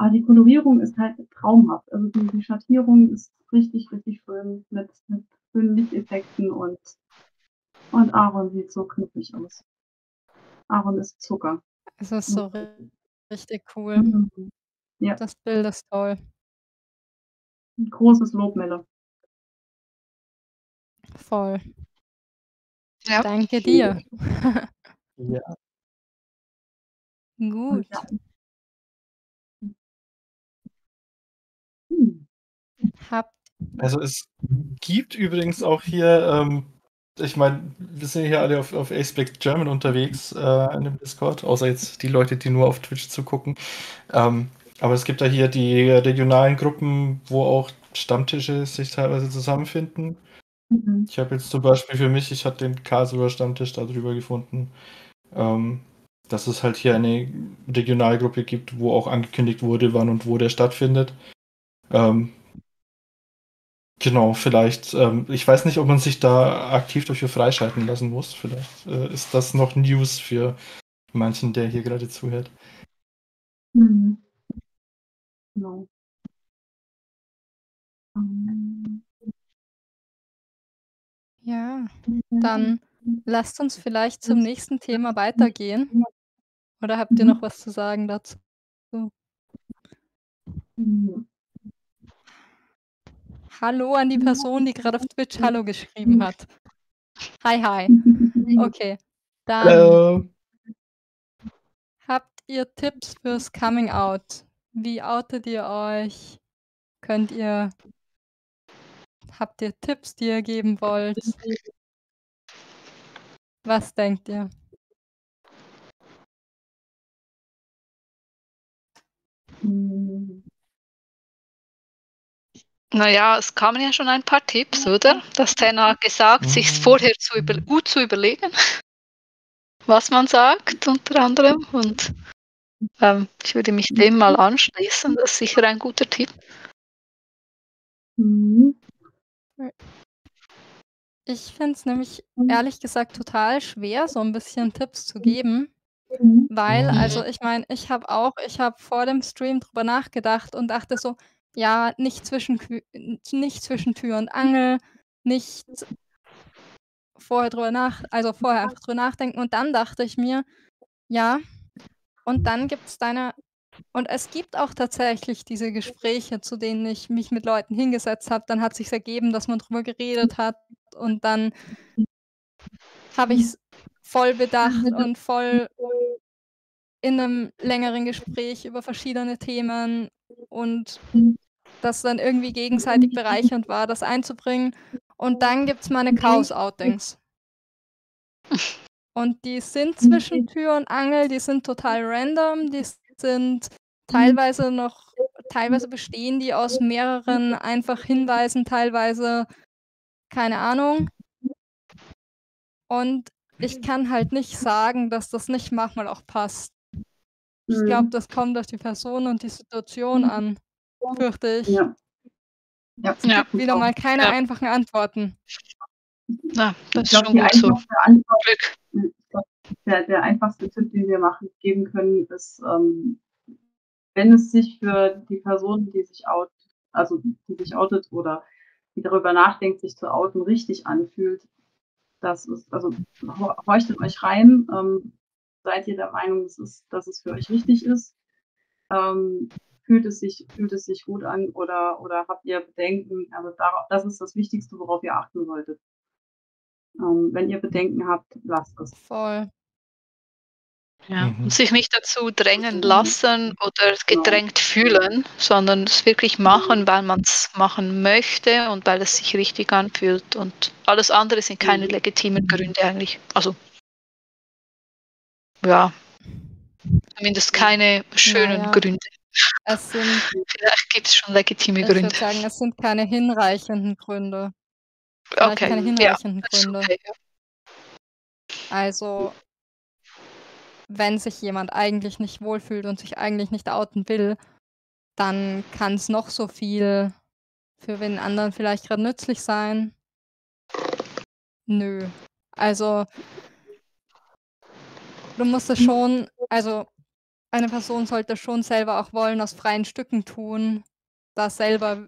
Aber die Kolorierung ist halt traumhaft. Also die, die Schattierung ist richtig, richtig schön mit, mit schönen Lichteffekten und, und Aaron sieht so knuffig aus. Aaron ist Zucker. Es ist so mhm. richtig cool. Mhm. Ja. Das Bild ist toll. Ein großes Lob, Melle. Voll. Ja. Danke dir. Ja. Gut. Ja. Also es gibt übrigens auch hier, ähm, ich meine, wir sind hier alle auf, auf Aspec German unterwegs äh, in dem Discord, außer jetzt die Leute, die nur auf Twitch zugucken. Ähm, aber es gibt da hier die regionalen Gruppen, wo auch Stammtische sich teilweise zusammenfinden. Mhm. Ich habe jetzt zum Beispiel für mich, ich habe den Karlsruher Stammtisch darüber gefunden, ähm, dass es halt hier eine Regionalgruppe gibt, wo auch angekündigt wurde, wann und wo der stattfindet. Ähm, genau, vielleicht, ähm, ich weiß nicht, ob man sich da aktiv dafür freischalten lassen muss. Vielleicht äh, ist das noch News für manchen, der hier gerade zuhört. Mhm. Genau. Um. Ja, dann lasst uns vielleicht zum nächsten Thema weitergehen. Oder habt ihr noch was zu sagen dazu? Mhm. Hallo an die Person, die gerade auf Twitch Hallo geschrieben hat. Hi, hi. Okay, dann Hello. Habt ihr Tipps fürs Coming Out? Wie outet ihr euch? Könnt ihr, habt ihr Tipps, die ihr geben wollt? Was denkt ihr? Hm. Naja, es kamen ja schon ein paar Tipps, oder? Dass Tenna gesagt, mhm. sich vorher zu über gut zu überlegen, was man sagt, unter anderem. Und ähm, ich würde mich dem mal anschließen, das ist sicher ein guter Tipp. Ich finde es nämlich, ehrlich gesagt, total schwer, so ein bisschen Tipps zu geben. Weil, also ich meine, ich habe auch, ich habe vor dem Stream drüber nachgedacht und dachte so, ja, nicht zwischen, nicht zwischen Tür und Angel, nicht vorher drüber nach, also vorher einfach drüber nachdenken. Und dann dachte ich mir, ja, und dann gibt es deine, und es gibt auch tatsächlich diese Gespräche, zu denen ich mich mit Leuten hingesetzt habe. Dann hat es sich ergeben, dass man drüber geredet hat und dann habe ich es voll bedacht und voll in einem längeren Gespräch über verschiedene Themen und das dann irgendwie gegenseitig bereichernd war, das einzubringen. Und dann gibt es meine Chaos-Outings. Und die sind zwischen Tür und Angel, die sind total random, die sind teilweise noch, teilweise bestehen die aus mehreren einfach Hinweisen, teilweise keine Ahnung. Und ich kann halt nicht sagen, dass das nicht manchmal auch passt. Ich glaube, das kommt auf die Person und die Situation an, fürchte ich. Ja. Ja, es ja, gibt wieder mal keine ja. einfachen Antworten. Na, das ich ist glaub, schon gut so. Antwort, glaub, der, der einfachste Tipp, den wir machen, geben können, ist, ähm, wenn es sich für die Person, die sich out, also die sich outet oder die darüber nachdenkt, sich zu outen, richtig anfühlt, das ist, also horchtet euch rein, ähm, seid ihr der Meinung, dass es, dass es für euch richtig ist. Ähm, Fühlt es, sich, fühlt es sich gut an oder, oder habt ihr Bedenken? Also darauf, das ist das Wichtigste, worauf ihr achten solltet. Ähm, wenn ihr Bedenken habt, lasst es. Voll. Ja. Mhm. Und sich nicht dazu drängen lassen oder gedrängt genau. fühlen, sondern es wirklich machen, weil man es machen möchte und weil es sich richtig anfühlt. Und alles andere sind keine legitimen Gründe eigentlich. Also, ja, zumindest keine schönen naja. Gründe. Es sind, vielleicht gibt es schon legitime ich Gründe. Ich würde sagen, es sind keine hinreichenden Gründe. Vielleicht okay. Keine hinreichenden ja, Gründe. Okay. Also, wenn sich jemand eigentlich nicht wohlfühlt und sich eigentlich nicht outen will, dann kann es noch so viel für wen anderen vielleicht gerade nützlich sein. Nö. Also, du musst es schon, also eine Person sollte schon selber auch wollen, aus freien Stücken tun, da selber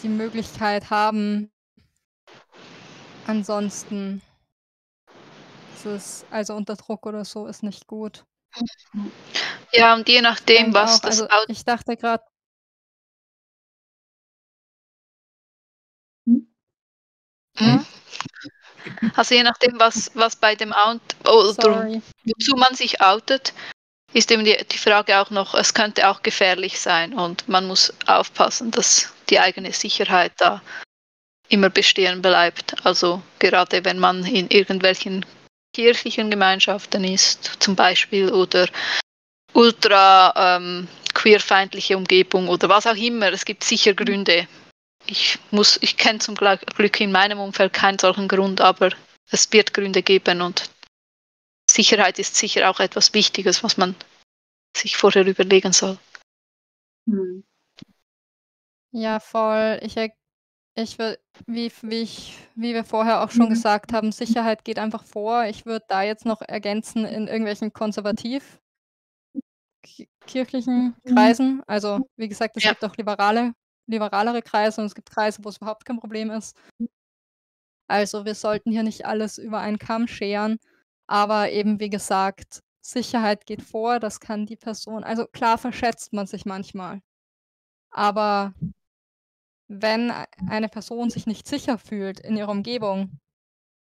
die Möglichkeit haben. Ansonsten ist es, also unter Druck oder so, ist nicht gut. Ja, und je nachdem, was auch, das also, Ich dachte gerade... Hm? Ja? Also je nachdem, was, was bei dem Out... Oh, drum, wozu man sich outet, ist eben die, die Frage auch noch, es könnte auch gefährlich sein und man muss aufpassen, dass die eigene Sicherheit da immer bestehen bleibt. Also gerade wenn man in irgendwelchen kirchlichen Gemeinschaften ist, zum Beispiel, oder ultra ähm, queerfeindliche Umgebung oder was auch immer, es gibt sicher Gründe. Ich, muss, ich kenne zum Glück in meinem Umfeld keinen solchen Grund, aber es wird Gründe geben und Sicherheit ist sicher auch etwas Wichtiges, was man sich vorher überlegen soll. Ja, voll. Ich, ich würde, wie, wie, ich, wie wir vorher auch schon mhm. gesagt haben, Sicherheit geht einfach vor. Ich würde da jetzt noch ergänzen in irgendwelchen konservativ kirchlichen Kreisen. Also wie gesagt, es ja. gibt auch liberale, liberalere Kreise und es gibt Kreise, wo es überhaupt kein Problem ist. Also wir sollten hier nicht alles über einen Kamm scheren. Aber eben, wie gesagt, Sicherheit geht vor, das kann die Person... Also klar verschätzt man sich manchmal. Aber wenn eine Person sich nicht sicher fühlt in ihrer Umgebung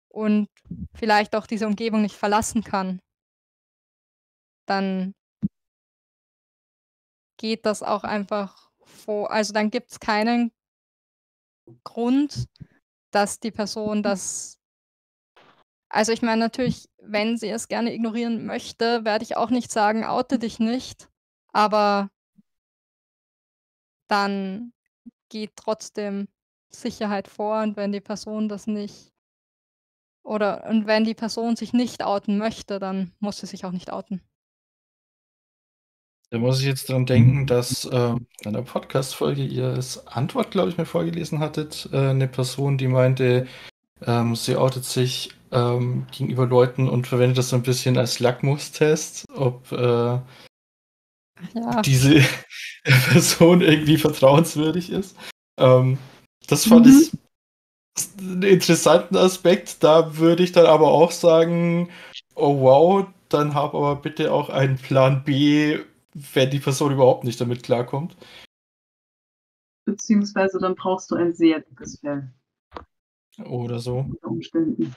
und vielleicht auch diese Umgebung nicht verlassen kann, dann geht das auch einfach vor. Also dann gibt es keinen Grund, dass die Person das... Also ich meine natürlich, wenn sie es gerne ignorieren möchte, werde ich auch nicht sagen, oute dich nicht, aber dann geht trotzdem Sicherheit vor und wenn die Person das nicht, oder und wenn die Person sich nicht outen möchte, dann muss sie sich auch nicht outen. Da muss ich jetzt dran denken, dass äh, in der Podcast-Folge ihr als Antwort, glaube ich, mir vorgelesen hattet, äh, eine Person, die meinte, ähm, sie outet sich Ähm, gegenüber Leuten und verwendet das so ein bisschen als Lackmustest, ob äh, ja. diese Person irgendwie vertrauenswürdig ist. Ähm, das fand mhm. ich einen interessanten Aspekt. Da würde ich dann aber auch sagen, oh wow, dann hab aber bitte auch einen Plan B, wenn die Person überhaupt nicht damit klarkommt. Beziehungsweise dann brauchst du ein sehr dickes Fell. Oder so. Unter Umständen.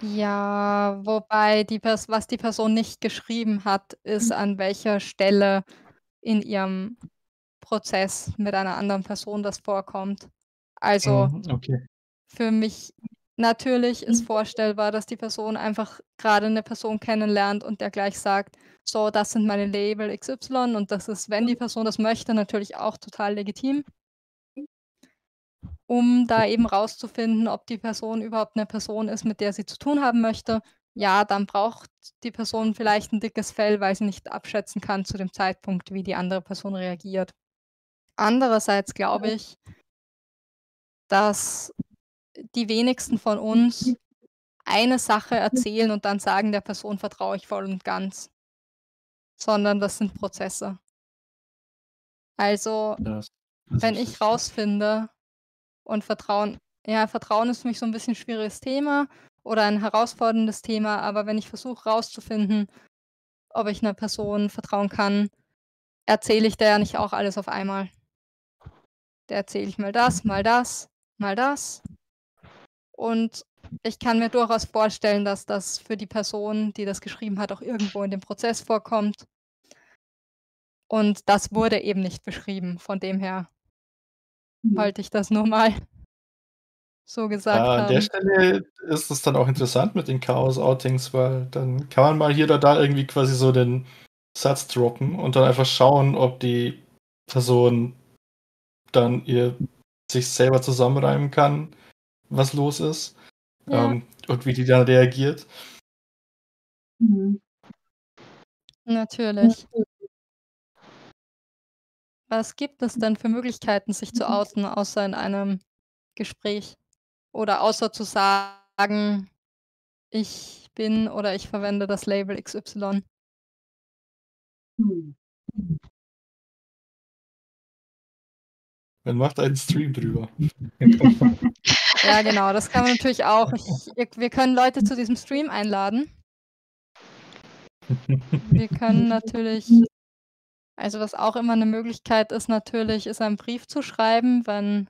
Ja, wobei, die Pers- was die Person nicht geschrieben hat, ist, an welcher Stelle in ihrem Prozess mit einer anderen Person das vorkommt. Also okay. Für mich natürlich ist vorstellbar, dass die Person einfach gerade eine Person kennenlernt und der gleich sagt, so, das sind meine Label X Y und das ist, wenn die Person das möchte, natürlich auch total legitim. Um da eben rauszufinden, ob die Person überhaupt eine Person ist, mit der sie zu tun haben möchte, ja, dann braucht die Person vielleicht ein dickes Fell, weil sie nicht abschätzen kann zu dem Zeitpunkt, wie die andere Person reagiert. Andererseits glaube ich, dass die wenigsten von uns eine Sache erzählen und dann sagen, der Person vertraue ich voll und ganz, sondern das sind Prozesse. Also, wenn ich rausfinde, und Vertrauen, ja, Vertrauen ist für mich so ein bisschen ein schwieriges Thema oder ein herausforderndes Thema, aber wenn ich versuche rauszufinden, ob ich einer Person vertrauen kann, erzähle ich der ja nicht auch alles auf einmal. Der erzähle ich mal das, mal das, mal das. Und ich kann mir durchaus vorstellen, dass das für die Person, die das geschrieben hat, auch irgendwo in dem Prozess vorkommt. Und das wurde eben nicht beschrieben, von dem her. Wollte ich das nur mal so gesagt ja, haben. An der Stelle ist es dann auch interessant mit den Chaos-Outings, weil dann kann man mal hier oder da irgendwie quasi so den Satz droppen und dann einfach schauen, ob die Person dann ihr sich selber zusammenreimen kann, was los ist, ja. ähm, und wie die dann reagiert. Mhm. Natürlich. Was gibt es denn für Möglichkeiten, sich zu outen, außer in einem Gespräch? Oder außer zu sagen, ich bin oder ich verwende das Label X Y? Man macht einen Stream drüber. Ja, genau, das kann man natürlich auch. Ich, wir können Leute zu diesem Stream einladen. Wir können natürlich... Also was auch immer eine Möglichkeit ist natürlich, ist einen Brief zu schreiben, wenn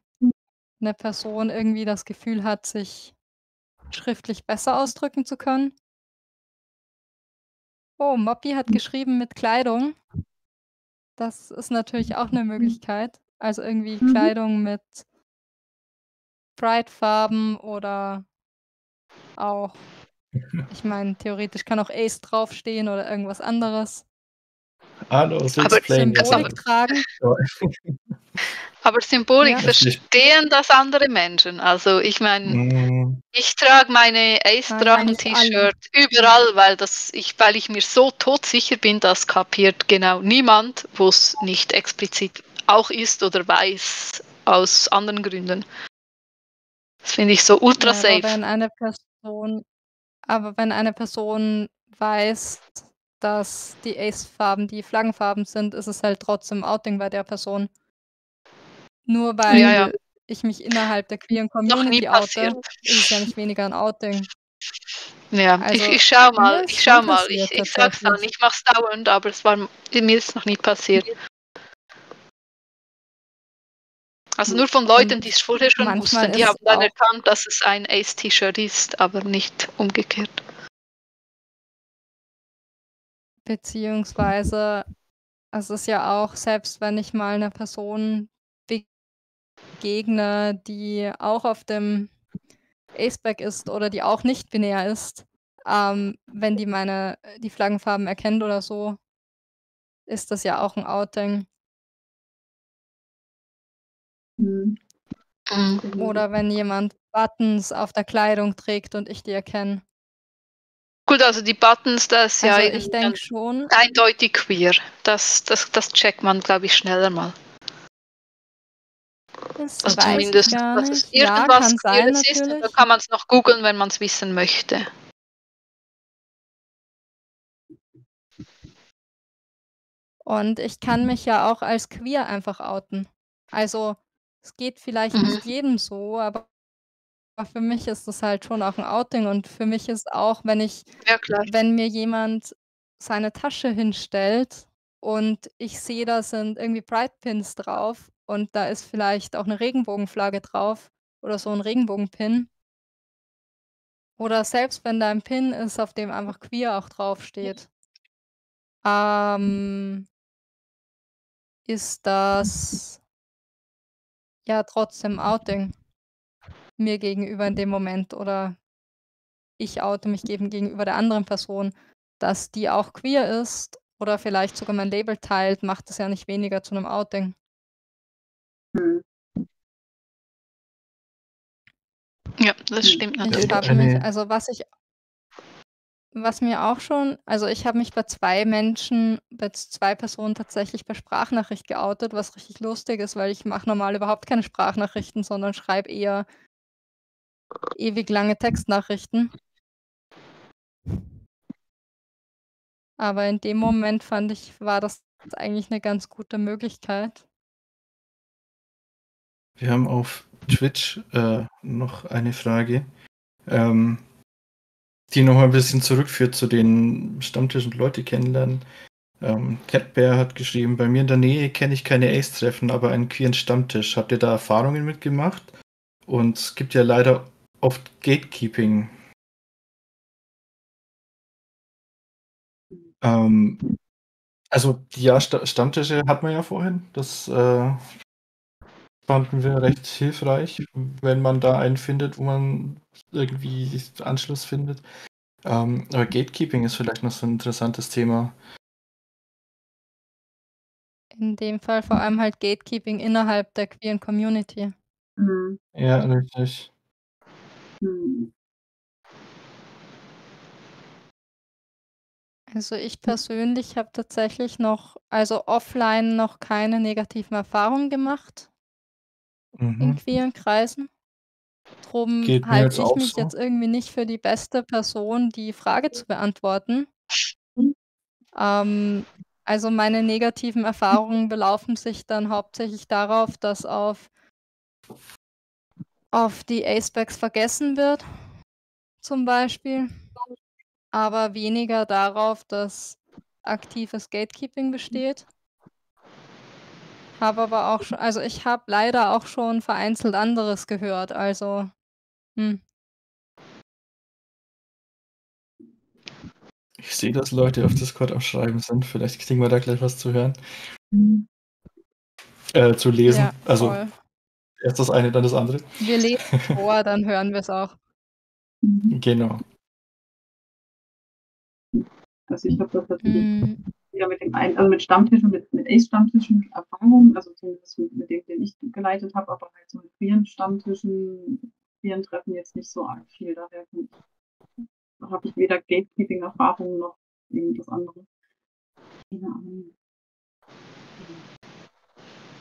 eine Person irgendwie das Gefühl hat, sich schriftlich besser ausdrücken zu können. Oh, Moppy hat geschrieben mit Kleidung. Das ist natürlich auch eine Möglichkeit. Also irgendwie Kleidung mit Pride-Farben oder auch, ich meine, theoretisch kann auch Ace draufstehen oder irgendwas anderes. Ah, no, so aber, Symbolik also, tragen. Aber Symbolik ja. verstehen das andere Menschen. Also ich meine, mm. ich trage meine Ace-Drachen-T-Shirt überall, weil, das ich, weil ich mir so todsicher bin, das kapiert genau niemand, wo es nicht explizit auch ist oder weiß, aus anderen Gründen. Das finde ich so ultra ja, safe. Aber wenn eine Person, aber wenn eine Person weiß, dass die Ace-Farben die Flaggenfarben sind, ist es halt trotzdem Outing bei der Person. Nur weil ja, ja. ich mich innerhalb der queeren Community oute, ist es ja nicht weniger ein Outing. Ja, also, ich, ich schau mal, ich schau mal, ich, ich sag's dann, ich mach's dauernd, aber es war, mir ist noch nie passiert. Also nur von Leuten, die es vorher schon Manchmal wussten, die haben dann erkannt, dass es ein Ace-T-Shirt ist, aber nicht umgekehrt. Beziehungsweise, es ist ja auch, selbst wenn ich mal einer Person begegne, die auch auf dem A*spec ist oder die auch nicht binär ist, ähm, wenn die meine, die Flaggenfarben erkennt oder so, ist das ja auch ein Outing. Mhm. Oder wenn jemand Buttons auf der Kleidung trägt und ich die erkenne. Gut, also die Buttons, das ist also ja ich denke schon eindeutig queer. Das, das, das checkt man, glaube ich, schneller mal. Das also weiß zumindest, ich gar dass nicht. Es irgendwas ja, kann sein, ist, natürlich. Dann kann man es noch googeln, wenn man es wissen möchte. Und ich kann mich ja auch als queer einfach outen. Also es geht vielleicht mhm. nicht jedem so, aber Aber für mich ist das halt schon auch ein Outing und für mich ist auch, wenn ich, ja, klar. wenn mir jemand seine Tasche hinstellt und ich sehe, da sind irgendwie Pride Pins drauf und da ist vielleicht auch eine Regenbogenflagge drauf oder so ein Regenbogenpin. Oder selbst wenn da ein Pin ist, auf dem einfach queer auch draufsteht, ähm, ist das ja trotzdem Outing mir gegenüber in dem Moment, oder ich oute mich eben gegenüber der anderen Person, dass die auch queer ist oder vielleicht sogar mein Label teilt, macht es ja nicht weniger zu einem Outing. Hm. Ja, das stimmt natürlich. Ich habe mich, also was ich, was mir auch schon, also ich habe mich bei zwei Menschen, bei zwei Personen tatsächlich bei Sprachnachricht geoutet, was richtig lustig ist, weil ich mache normal überhaupt keine Sprachnachrichten, sondern schreibe eher ewig lange Textnachrichten. Aber in dem Moment fand ich, war das eigentlich eine ganz gute Möglichkeit. Wir haben auf Twitch äh, noch eine Frage, ähm, die noch mal ein bisschen zurückführt zu den Stammtisch und Leute kennenlernen. Ähm, Catbear hat geschrieben, bei mir in der Nähe kenne ich keine Ace-Treffen, aber einen queeren Stammtisch. Habt ihr da Erfahrungen mitgemacht? Und es gibt ja leider oft Gatekeeping. Ähm, also, ja, St- Stammtische hat man ja vorhin, das äh, fanden wir recht hilfreich, wenn man da einen findet, wo man irgendwie Anschluss findet. Ähm, aber Gatekeeping ist vielleicht noch so ein interessantes Thema. In dem Fall vor allem halt Gatekeeping innerhalb der queeren Community. Mhm. Ja, richtig. Mhm. Also ich persönlich habe tatsächlich noch, also offline noch keine negativen Erfahrungen gemacht. Mhm. In queeren Kreisen. Drum halte ich mich so. jetzt irgendwie nicht für die beste Person, die Frage zu beantworten. Ähm, also meine negativen Erfahrungen belaufen sich dann hauptsächlich darauf, dass auf, auf die A*specs vergessen wird, zum Beispiel. Aber weniger darauf, dass aktives Gatekeeping besteht. Habe aber auch schon, also ich habe leider auch schon vereinzelt anderes gehört, also hm. Ich sehe, dass Leute auf Discord am Schreiben sind, vielleicht kriegen wir da gleich was zu hören. Äh, zu lesen, ja, also voll. Erst das eine, dann das andere. Wir lesen vor, dann hören wir es auch. Genau. Also ich habe das natürlich... Hm. Ja, mit dem einen, also mit Stammtischen, mit, mit Ace-Stammtischen Erfahrungen, also zumindest mit dem, den ich geleitet habe, aber halt so mit queeren Stammtischen, queeren Treffen jetzt nicht so arg viel. Daher habe ich weder Gatekeeping-Erfahrungen noch irgendwas anderes. Keine Ahnung.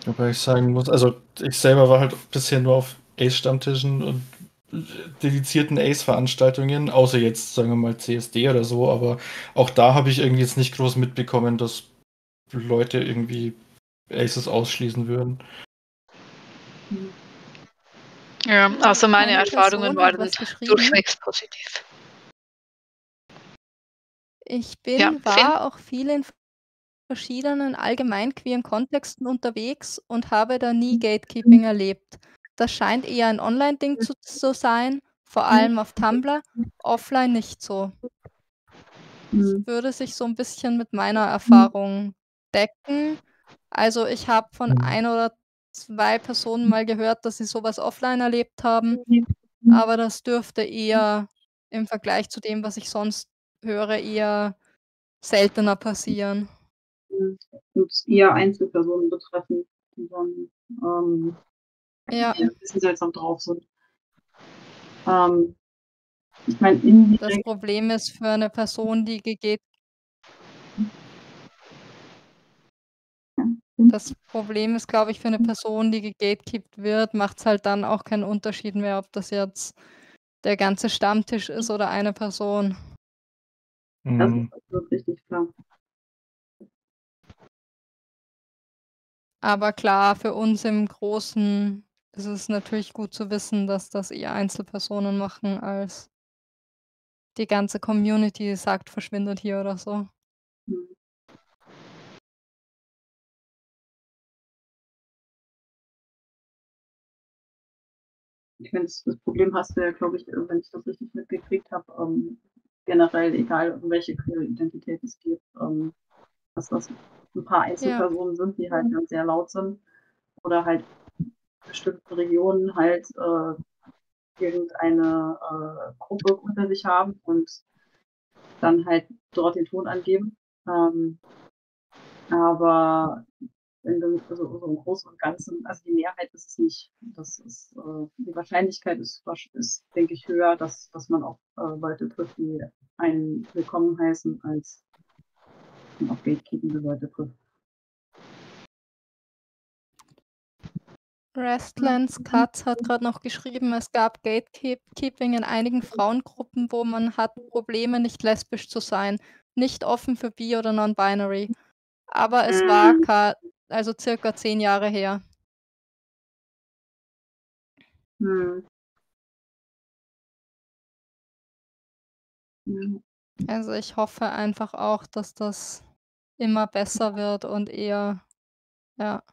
Wobei ich sagen muss, also ich selber war halt bisher nur auf Ace-Stammtischen und dedizierten Ace-Veranstaltungen, außer jetzt, sagen wir mal, C S D oder so, aber auch da habe ich irgendwie jetzt nicht groß mitbekommen, dass Leute irgendwie Aces ausschließen würden. Ja, also meine Erfahrungen waren durchwegs positiv. Ich bin, ja, war Finn. auch viel in verschiedenen allgemein queeren Kontexten unterwegs und habe da nie Gatekeeping erlebt. Das scheint eher ein Online-Ding zu, zu sein, vor allem auf Tumblr, offline nicht so. Das würde sich so ein bisschen mit meiner Erfahrung decken. Also ich habe von ein oder zwei Personen mal gehört, dass sie sowas offline erlebt haben, aber das dürfte eher im Vergleich zu dem, was ich sonst höre, eher seltener passieren. Und eher Einzelpersonen betreffen, die dann... Ähm Ja. Die ein bisschen seltsam drauf sind. Ähm, ich mein, das Problem ist für eine Person, die geht. Das Problem ist, glaube ich, für eine Person, die gegatekeept wird, macht es halt dann auch keinen Unterschied mehr, ob das jetzt der ganze Stammtisch ist oder eine Person. Das ist absolut richtig klar. Aber klar, für uns im großen es ist natürlich gut zu wissen, dass das eher Einzelpersonen machen, als die ganze Community sagt, verschwindet hier oder so. Mhm. Ich meine, das Problem hast du ja, glaube ich, wenn ich das richtig mitgekriegt habe, ähm, generell, egal um welche Queer-Identität es geht, ähm, dass das ein paar Einzelpersonen ja. sind, die halt dann sehr laut sind oder halt bestimmte Regionen halt äh, irgendeine äh, Gruppe unter sich haben und dann halt dort den Ton angeben. Ähm, aber wenn du also im Großen und Ganzen, also die Mehrheit ist es nicht. Das ist, äh, die Wahrscheinlichkeit ist, ist, denke ich, höher, dass, dass man auch äh, Leute trifft, die einen willkommen heißen, als man auch gatekeepende Leute trifft. Restlands Katz hat gerade noch geschrieben, es gab Gatekeeping in einigen Frauengruppen, wo man hat Probleme, nicht lesbisch zu sein, nicht offen für bi- oder non-binary. Aber es ähm. war also circa zehn Jahre her. Hm. Also ich hoffe einfach auch, dass das immer besser wird und eher, ja,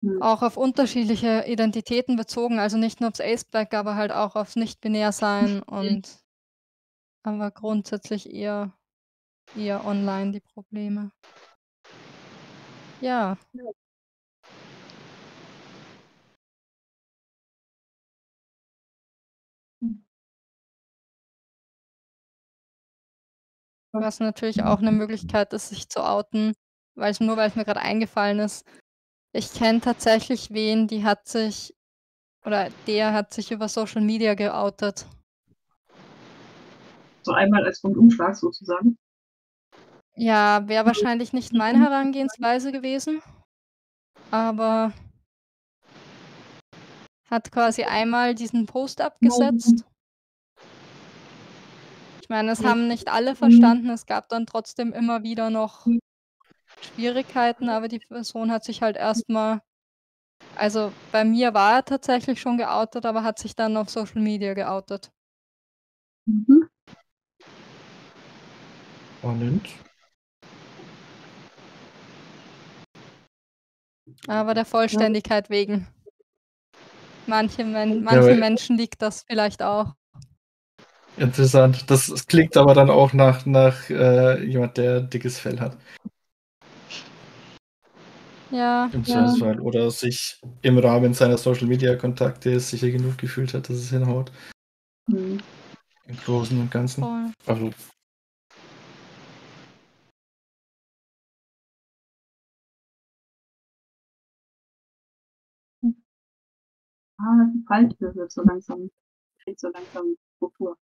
hm. auch auf unterschiedliche Identitäten bezogen, also nicht nur aufs A*spec, aber halt auch aufs Nicht-Binär-Sein und aber grundsätzlich eher, eher online die Probleme. Ja. Was natürlich auch eine Möglichkeit ist, sich zu outen, weil es nur, weil es mir gerade eingefallen ist. Ich kenne tatsächlich wen, die hat sich, oder der hat sich über Social Media geoutet. So einmal als Rundumschlag sozusagen? Ja, wäre wahrscheinlich nicht meine Herangehensweise gewesen, aber hat quasi einmal diesen Post abgesetzt. Ich meine, es haben nicht alle verstanden, es gab dann trotzdem immer wieder noch Schwierigkeiten, aber die Person hat sich halt erstmal, also bei mir war er tatsächlich schon geoutet, aber hat sich dann auf Social Media geoutet. Mhm. Spannend. Aber der Vollständigkeit wegen. Manche, Men manche ja, Menschen liegt das vielleicht auch. Interessant. Das, das klingt aber dann auch nach, nach äh, jemand, der dickes Fell hat. Ja, im Zweifelsfall. Ja. Oder sich im Rahmen seiner Social-Media-Kontakte sicher genug gefühlt hat, dass es hinhaut. Mhm. Im Großen und Ganzen. Voll. Also. Ah, die Falltür wird so langsam, kriegt so langsam Struktur.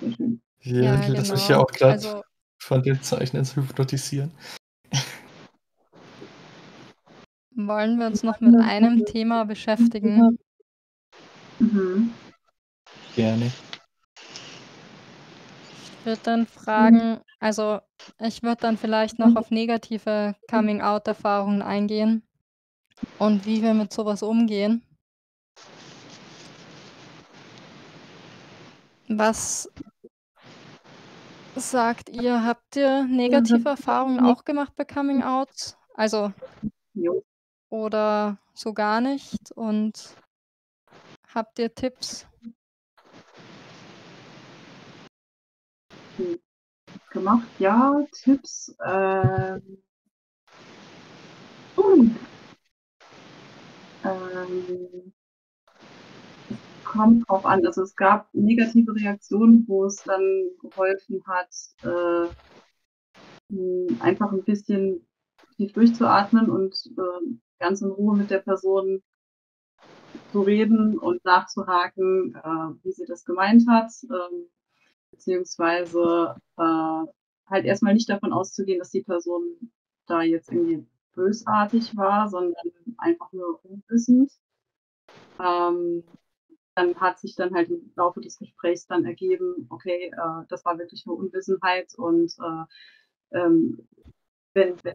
Sehr schön. Ja, ja, das genau. Ist ja auch gerade also, von den Zeichnen zu hypnotisieren. Wollen wir uns noch mit einem Thema beschäftigen? Mhm. Gerne. Ich würde dann fragen, also ich würde dann vielleicht noch auf negative Coming-out-Erfahrungen eingehen und wie wir mit sowas umgehen. Was sagt ihr? Habt ihr negative Erfahrungen auch gemacht bei Coming-outs? Also oder so gar nicht? Und habt ihr Tipps? Gemacht, ja, Tipps. Ähm. Uh. Ähm. Kommt drauf an. Also es gab negative Reaktionen, wo es dann geholfen hat, äh, einfach ein bisschen tief durchzuatmen und äh, ganz in Ruhe mit der Person zu reden und nachzuhaken, äh, wie sie das gemeint hat, äh, beziehungsweise äh, halt erstmal nicht davon auszugehen, dass die Person da jetzt irgendwie bösartig war, sondern einfach nur unwissend. Ähm, dann hat sich dann halt im Laufe des Gesprächs dann ergeben, okay, äh, das war wirklich nur Unwissenheit und äh, ähm, wenn, wenn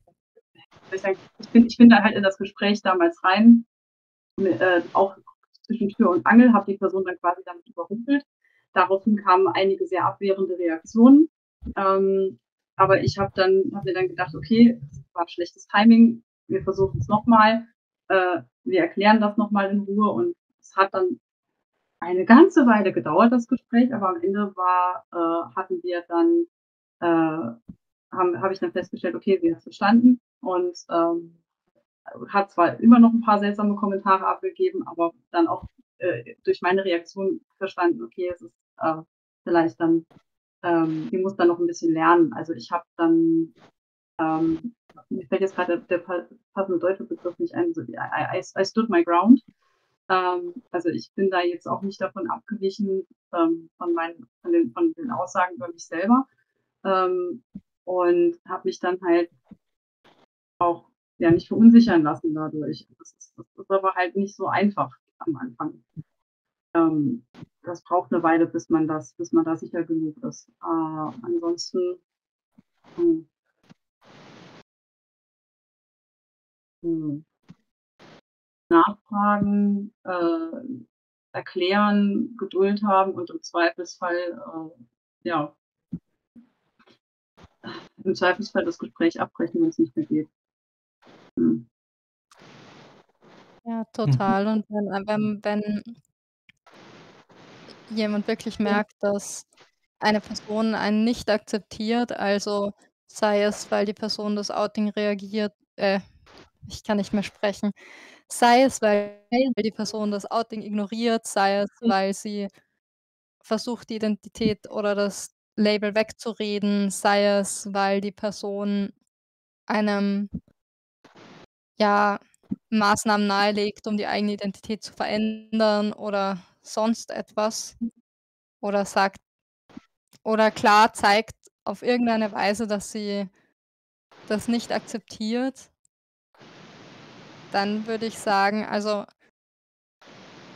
ich, sag, ich, bin, ich bin da halt in das Gespräch damals rein, mit, äh, auch zwischen Tür und Angel, habe die Person dann quasi damit überrumpelt. Daraufhin kamen einige sehr abwehrende Reaktionen. Ähm, aber ich habe dann, hab mir dann gedacht, okay, das war schlechtes Timing, wir versuchen es nochmal, äh, wir erklären das nochmal in Ruhe. Und es hat dann eine ganze Weile gedauert, das Gespräch, aber am Ende war, äh, hatten wir dann, äh, habe hab ich dann festgestellt, okay, wir haben es verstanden. Und ähm, hat zwar immer noch ein paar seltsame Kommentare abgegeben, aber dann auch äh, durch meine Reaktion verstanden, okay, es ist äh, vielleicht dann, ähm, ich muss dann noch ein bisschen lernen. Also ich habe dann, ähm, mir fällt jetzt gerade der, der passende deutsche Begriff nicht ein, so, I, I, I stood my ground. Ähm, also ich bin da jetzt auch nicht davon abgewichen, ähm, von, meinen, von, den, von den Aussagen über mich selber. Ähm, und habe mich dann halt auch ja nicht verunsichern lassen dadurch. Das ist, das ist aber halt nicht so einfach am Anfang. Ähm, das braucht eine Weile, bis man das, bis man da sicher genug ist. Äh, ansonsten mh. Mh. nachfragen, äh, erklären, Geduld haben und im Zweifelsfall äh, ja im Zweifelsfall das Gespräch abbrechen, wenn es nicht mehr geht. Hm. Ja, total. Und wenn, wenn, wenn jemand wirklich merkt, dass eine Person einen nicht akzeptiert, also sei es, weil die Person das Outing reagiert, äh, ich kann nicht mehr sprechen, sei es, weil die Person das Outing ignoriert, sei es, weil sie versucht, die Identität oder das Label wegzureden, sei es, weil die Person einem ja, Maßnahmen nahelegt, um die eigene Identität zu verändern oder sonst etwas oder sagt oder klar zeigt auf irgendeine Weise, dass sie das nicht akzeptiert, dann würde ich sagen, also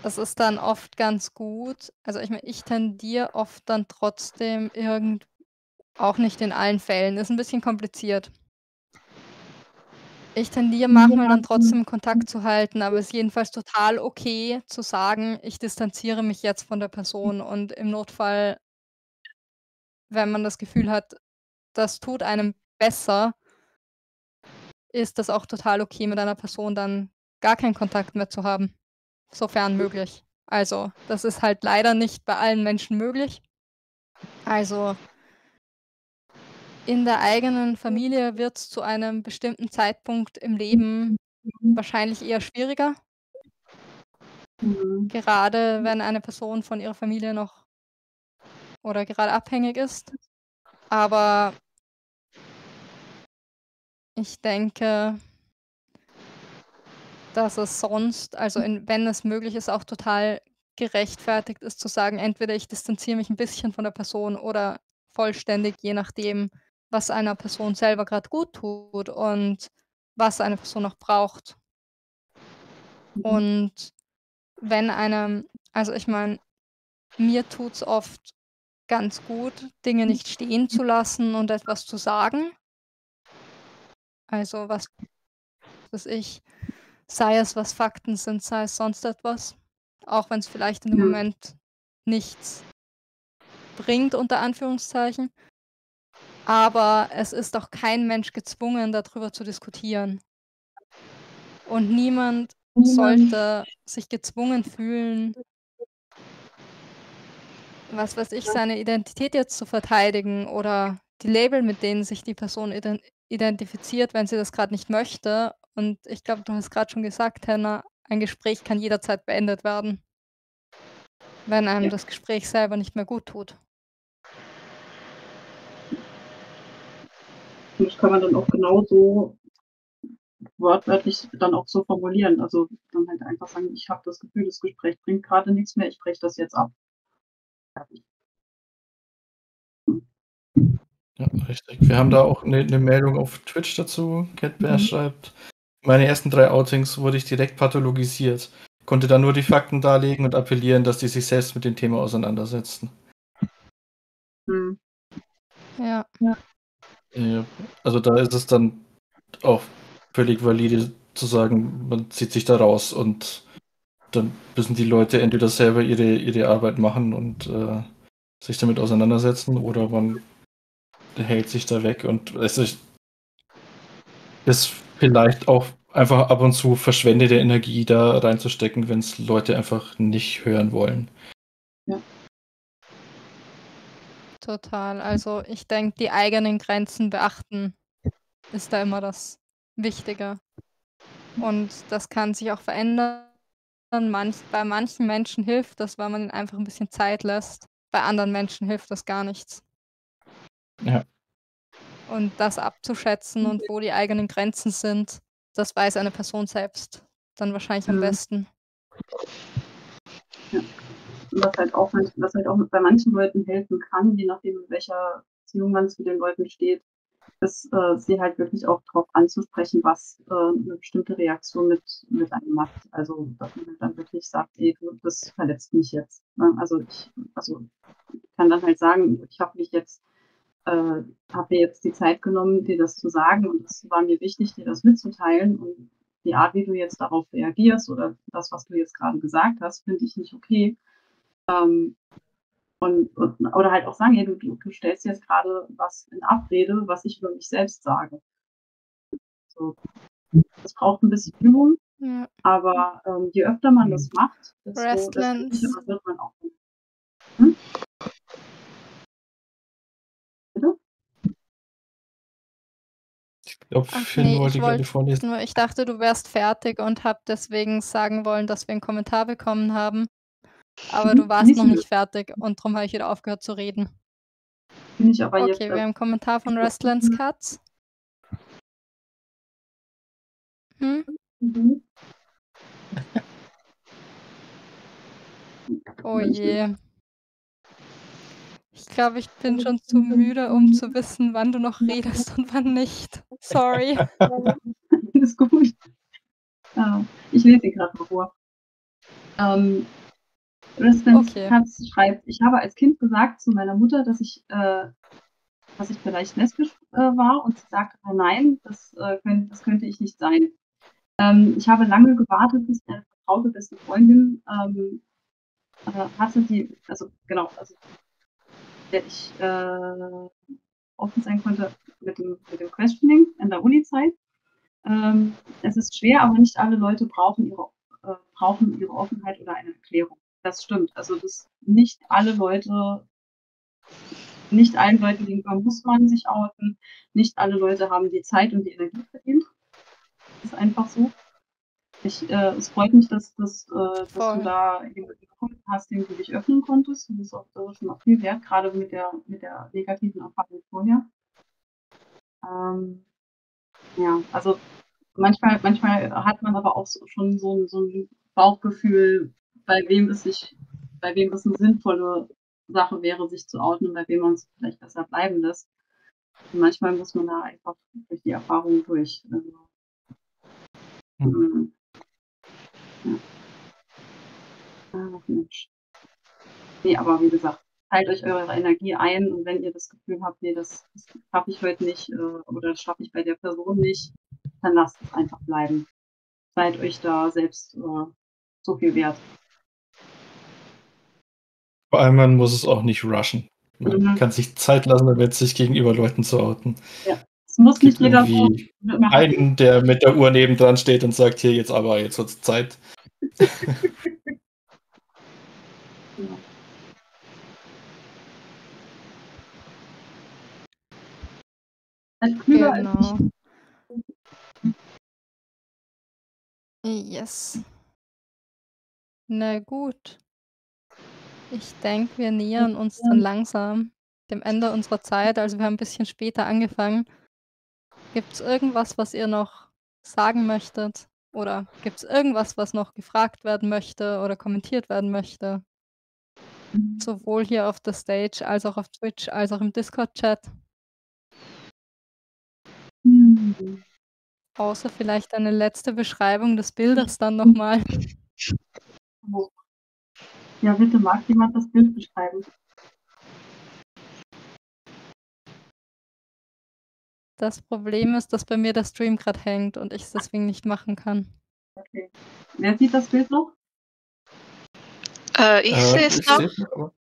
das ist dann oft ganz gut. Also ich meine, ich tendiere oft dann trotzdem irgend, auch nicht in allen Fällen, ist ein bisschen kompliziert. Ich tendiere manchmal dann trotzdem Kontakt zu halten, aber es ist jedenfalls total okay zu sagen, ich distanziere mich jetzt von der Person und im Notfall, wenn man das Gefühl hat, das tut einem besser, ist das auch total okay, mit einer Person dann gar keinen Kontakt mehr zu haben. Sofern möglich. Also, das ist halt leider nicht bei allen Menschen möglich. Also, in der eigenen Familie wird es zu einem bestimmten Zeitpunkt im Leben wahrscheinlich eher schwieriger. Mhm. Gerade wenn eine Person von ihrer Familie noch oder gerade abhängig ist. Aber ich denke, dass es sonst, also in, wenn es möglich ist, auch total gerechtfertigt ist zu sagen, entweder ich distanziere mich ein bisschen von der Person oder vollständig, je nachdem, was einer Person selber gerade gut tut und was eine Person noch braucht. Und wenn einem, also ich meine, mir tut es oft ganz gut, Dinge nicht stehen zu lassen und etwas zu sagen. Also was weiß ich, sei es, was Fakten sind, sei es sonst etwas, auch wenn es vielleicht in dem Moment nichts bringt, unter Anführungszeichen. Aber es ist doch kein Mensch gezwungen, darüber zu diskutieren. Und niemand sollte sich gezwungen fühlen, was weiß ich, seine Identität jetzt zu verteidigen oder die Label, mit denen sich die Person ident- identifiziert, wenn sie das gerade nicht möchte. Und ich glaube, du hast gerade schon gesagt, Tenna, ein Gespräch kann jederzeit beendet werden, wenn einem ja. das Gespräch selber nicht mehr gut tut. Und das kann man dann auch genauso wortwörtlich dann auch so formulieren. Also dann halt einfach sagen, ich habe das Gefühl, das Gespräch bringt gerade nichts mehr, ich breche das jetzt ab. Ja, richtig. Wir haben da auch eine, eine Meldung auf Twitch dazu. Catbear mhm. schreibt, meine ersten drei Outings wurde ich direkt pathologisiert. Konnte dann nur die Fakten darlegen und appellieren, dass die sich selbst mit dem Thema auseinandersetzen. Mhm. Ja. ja. Also da ist es dann auch völlig valide zu sagen, man zieht sich da raus und dann müssen die Leute entweder selber ihre, ihre Arbeit machen und äh, sich damit auseinandersetzen oder man hält sich da weg und es ist, ist vielleicht auch einfach ab und zu verschwendete Energie da reinzustecken, wenn es Leute einfach nicht hören wollen. Ja. Total. Also ich denke, die eigenen Grenzen beachten ist da immer das Wichtige. Und das kann sich auch verändern. Manch, bei manchen Menschen hilft das, weil man ihnen einfach ein bisschen Zeit lässt. Bei anderen Menschen hilft das gar nichts. Ja. Und das abzuschätzen und wo die eigenen Grenzen sind, das weiß eine Person selbst dann wahrscheinlich am besten. Ja. Was halt auch, was halt auch bei manchen Leuten helfen kann, je nachdem, in welcher Beziehung man zu den Leuten steht, ist, äh, sie halt wirklich auch darauf anzusprechen, was äh, eine bestimmte Reaktion mit, mit einem macht. Also, dass man dann wirklich sagt, ey, du, das verletzt mich jetzt. Also, ich also, kann dann halt sagen, ich habe mich jetzt, äh, habe mir jetzt die Zeit genommen, dir das zu sagen und es war mir wichtig, dir das mitzuteilen und die Art, wie du jetzt darauf reagierst oder das, was du jetzt gerade gesagt hast, finde ich nicht okay. Ähm, und, und, oder halt auch sagen, hey, du, du, du stellst jetzt gerade was in Abrede, was ich über mich selbst sage. So. Das braucht ein bisschen Übung, ja. aber ähm, je öfter man das macht, desto sicherer wird man auch. Hm? Bitte? Ich glaube, Finn nee, wollte ich gerade vorlesen. Nur, ich dachte, du wärst fertig und habe deswegen sagen wollen, dass wir einen Kommentar bekommen haben. Aber du warst nicht noch nicht fertig und darum habe ich wieder aufgehört zu reden. Nicht, aber okay, jetzt, wir haben einen Kommentar von Restlands Katz. Hm? Mhm. Oh je. Ich glaube, ich bin schon zu müde, um zu wissen, wann du noch redest und wann nicht. Sorry. Ist gut. Ah, ich lese ihn gerade mal vor. Ähm. Resistance okay. Katz schreibt, ich habe als Kind gesagt zu meiner Mutter, dass ich, äh, dass ich vielleicht lesbisch äh, war und sie sagte, oh nein, das, äh, könnt, das könnte ich nicht sein. Ähm, ich habe lange gewartet, bis eine vertraute beste Freundin ähm, äh, hatte, die, also genau, also der ich äh, offen sein konnte mit dem, mit dem Questioning in der Uni-Zeit. Ähm, es ist schwer, aber nicht alle Leute brauchen ihre, äh, brauchen ihre Offenheit oder eine Erklärung. Das stimmt. Also das nicht alle Leute, nicht allen Leuten gegenüber muss man sich outen. Nicht alle Leute haben die Zeit und die Energie verdient. Das ist einfach so. Ich, äh, es freut mich, dass, dass, äh, dass du da jemanden gefunden hast, den du dich öffnen konntest. Und das ist auch das ist schon mal viel wert, gerade mit der, mit der negativen Erfahrung vorher. Ähm, ja, also manchmal, manchmal hat man aber auch so, schon so, so ein Bauchgefühl, bei wem es sich, bei wem es eine sinnvolle Sache wäre, sich zu outen und bei wem man es vielleicht besser bleiben lässt. Und manchmal muss man da einfach durch die Erfahrung durch. Also, hm. ja. Ach, Mensch. Nee, aber wie gesagt, teilt euch eure Energie ein und wenn ihr das Gefühl habt, nee, das, das schaffe ich heute nicht oder das schaffe ich bei der Person nicht, dann lasst es einfach bleiben. Seid euch da selbst so viel wert. Vor allem, man muss es auch nicht rushen. Man mhm. kann sich Zeit lassen, damit sich gegenüber Leuten zu outen. Ja, es muss nicht jeder machen. Einen, der mit der Uhr nebendran steht und sagt, hier, jetzt aber, jetzt wird es Zeit. Ja. Genau. Yes. Na gut. Ich denke, wir nähern uns dann langsam dem Ende unserer Zeit, also wir haben ein bisschen später angefangen. Gibt es irgendwas, was ihr noch sagen möchtet? Oder gibt es irgendwas, was noch gefragt werden möchte oder kommentiert werden möchte? Sowohl hier auf der Stage, als auch auf Twitch, als auch im Discord-Chat. Hm. Außer vielleicht eine letzte Beschreibung des Bildes dann nochmal. Oh. Ja, bitte, mag jemand das Bild beschreiben? Das Problem ist, dass bei mir der Stream gerade hängt und ich es deswegen nicht machen kann. Okay. Wer sieht das Bild noch? Äh, ich äh, sehe es noch. noch.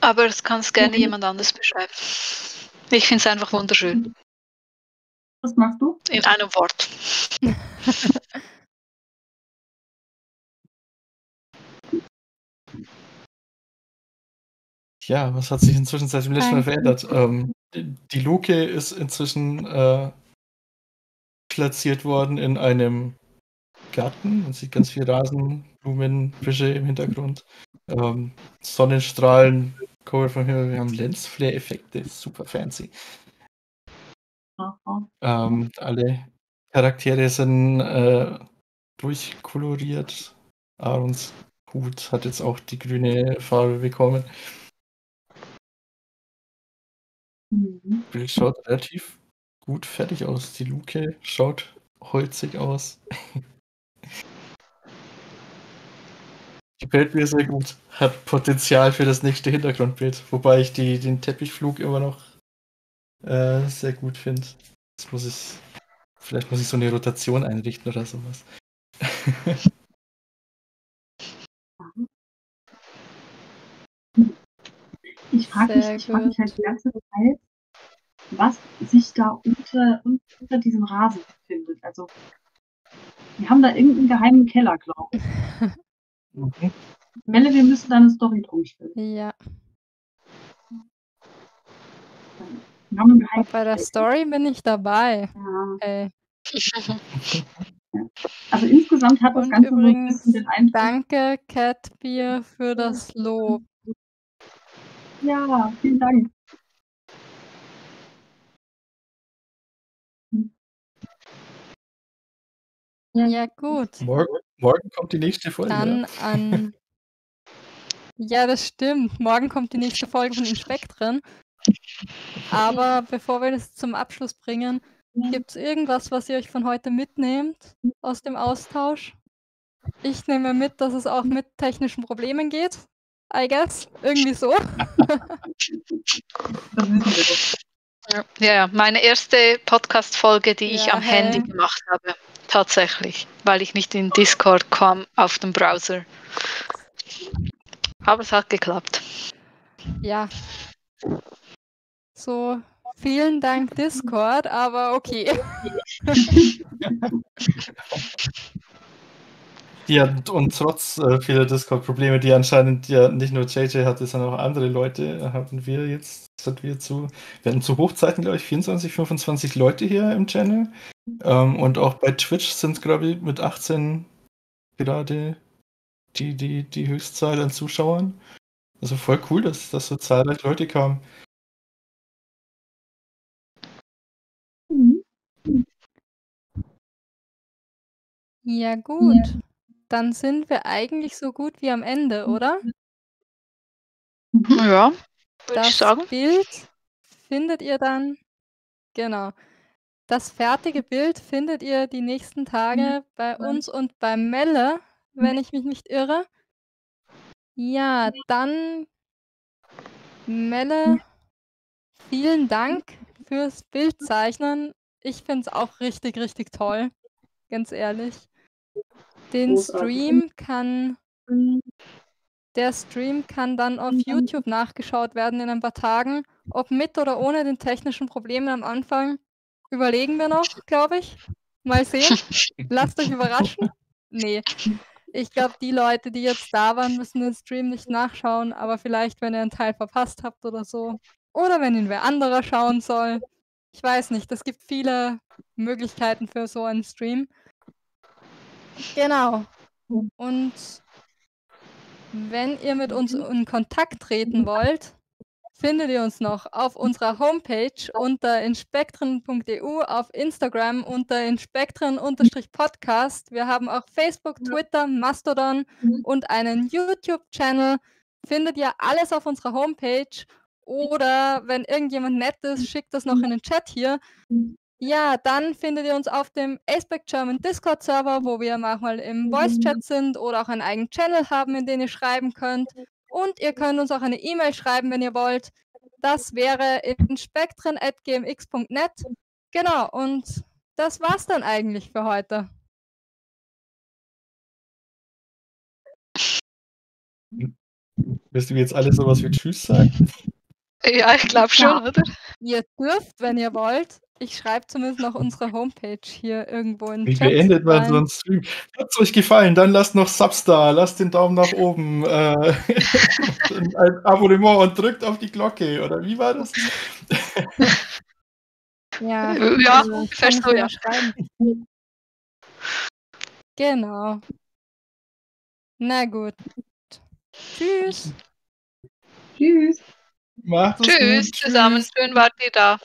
Aber es kann es gerne mhm. jemand anders beschreiben. Ich finde es einfach wunderschön. Was machst du? In einem Wort. Ja, was hat sich inzwischen seit dem letzten Mal verändert? Ähm, die Luke ist inzwischen äh, platziert worden in einem Garten. Man sieht ganz viel Rasen, Blumen, Fische im Hintergrund. Ähm, Sonnenstrahlen, Cover vom Himmel. Wir haben Lensflare-Effekte, super fancy. Ähm, alle Charaktere sind äh, durchkoloriert. Aarons Hut hat jetzt auch die grüne Farbe bekommen. Das Bild schaut relativ gut fertig aus. Die Luke schaut holzig aus. Gefällt mir sehr gut. Hat Potenzial für das nächste Hintergrundbild. Wobei ich die, den Teppichflug immer noch äh, sehr gut finde. Jetzt muss ich, vielleicht muss ich so eine Rotation einrichten oder sowas. Ich frage mich, ich frag mich halt die ganze Zeit, was sich da unter, unter diesem Rasen befindet. Also, wir haben da irgendeinen geheimen Keller, glaube ich. Okay. Melle, wir müssen da eine Story drum spielen. Ja. Wir haben einen geheimen Keller. Bei der Story bin ich dabei. Ja. Okay. Also, insgesamt hat das Ganze übrigens ein bisschen den Eindruck. Danke, Catbier, für das Lob. Ja, vielen Dank. Ja, ja gut. Morgen, morgen kommt die nächste Folge. Dann an... Ja, das stimmt. Morgen kommt die nächste Folge von Inspektren. Aber bevor wir das zum Abschluss bringen, gibt es irgendwas, was ihr euch von heute mitnehmt aus dem Austausch? Ich nehme mit, dass es auch mit technischen Problemen geht. I guess. Irgendwie so. Ja, meine erste Podcast-Folge, die ja, ich am hey. Handy gemacht habe. Tatsächlich. Weil ich nicht in Discord kam, auf dem Browser. Aber es hat geklappt. Ja. So, vielen Dank Discord, aber okay. Ja, und trotz äh, vieler Discord-Probleme, die anscheinend ja nicht nur J J hatte, sondern auch andere Leute, hatten wir jetzt, sind wir zu, wir hatten zu Hochzeiten, glaube ich, vierundzwanzig, fünfundzwanzig Leute hier im Channel. Ähm, und auch bei Twitch sind, glaube ich, mit achtzehn gerade die, die, die Höchstzahl an Zuschauern. Also voll cool, dass, dass so zahlreich Leute kamen. Ja, gut. Ja. Dann sind wir eigentlich so gut wie am Ende, oder? Ja, würde ich sagen. Das Bild findet ihr dann, genau, das fertige Bild findet ihr die nächsten Tage bei uns und bei Melle, wenn ich mich nicht irre. Ja, dann Melle, vielen Dank fürs Bildzeichnen. Ich finde es auch richtig, richtig toll, ganz ehrlich. Den Stream kann, der Stream kann dann auf YouTube nachgeschaut werden in ein paar Tagen. Ob mit oder ohne den technischen Problemen am Anfang, überlegen wir noch, glaube ich. Mal sehen. Lasst euch überraschen. Nee, ich glaube, die Leute, die jetzt da waren, müssen den Stream nicht nachschauen. Aber vielleicht, wenn ihr einen Teil verpasst habt oder so. Oder wenn ihn wer anderer schauen soll. Ich weiß nicht, es gibt viele Möglichkeiten für so einen Stream. Genau. Und wenn ihr mit uns in Kontakt treten wollt, findet ihr uns noch auf unserer Homepage unter inspektren punkt e u, auf Instagram unter inspektren-podcast. Wir haben auch Facebook, Twitter, Mastodon und einen YouTube-Channel. Findet ihr alles auf unserer Homepage. Oder wenn irgendjemand nett ist, schickt das noch in den Chat hier. Ja, dann findet ihr uns auf dem Aspec German Discord-Server, wo wir manchmal im Voice-Chat sind oder auch einen eigenen Channel haben, in den ihr schreiben könnt. Und ihr könnt uns auch eine E-Mail schreiben, wenn ihr wollt. Das wäre inspektren at g m x punkt net. Genau, und das war's dann eigentlich für heute. Müssen wir jetzt alle sowas wie Tschüss sagen? Ja, ich glaube schon, ja. Oder? Ihr dürft, wenn ihr wollt. Ich schreibe zumindest noch unsere Homepage hier irgendwo in den Wie Chat beendet man so einen Stream? Hat es euch gefallen? Dann lasst noch Subs da, lasst den Daumen nach oben, äh, ein Abonnement und drückt auf die Glocke, oder wie war das? Ja, ja, also, verstehe ja. Schreiben. Genau. Na gut. Tschüss. Tschüss. Macht's Tschüss, gut. Zusammen. Schön wart ihr da.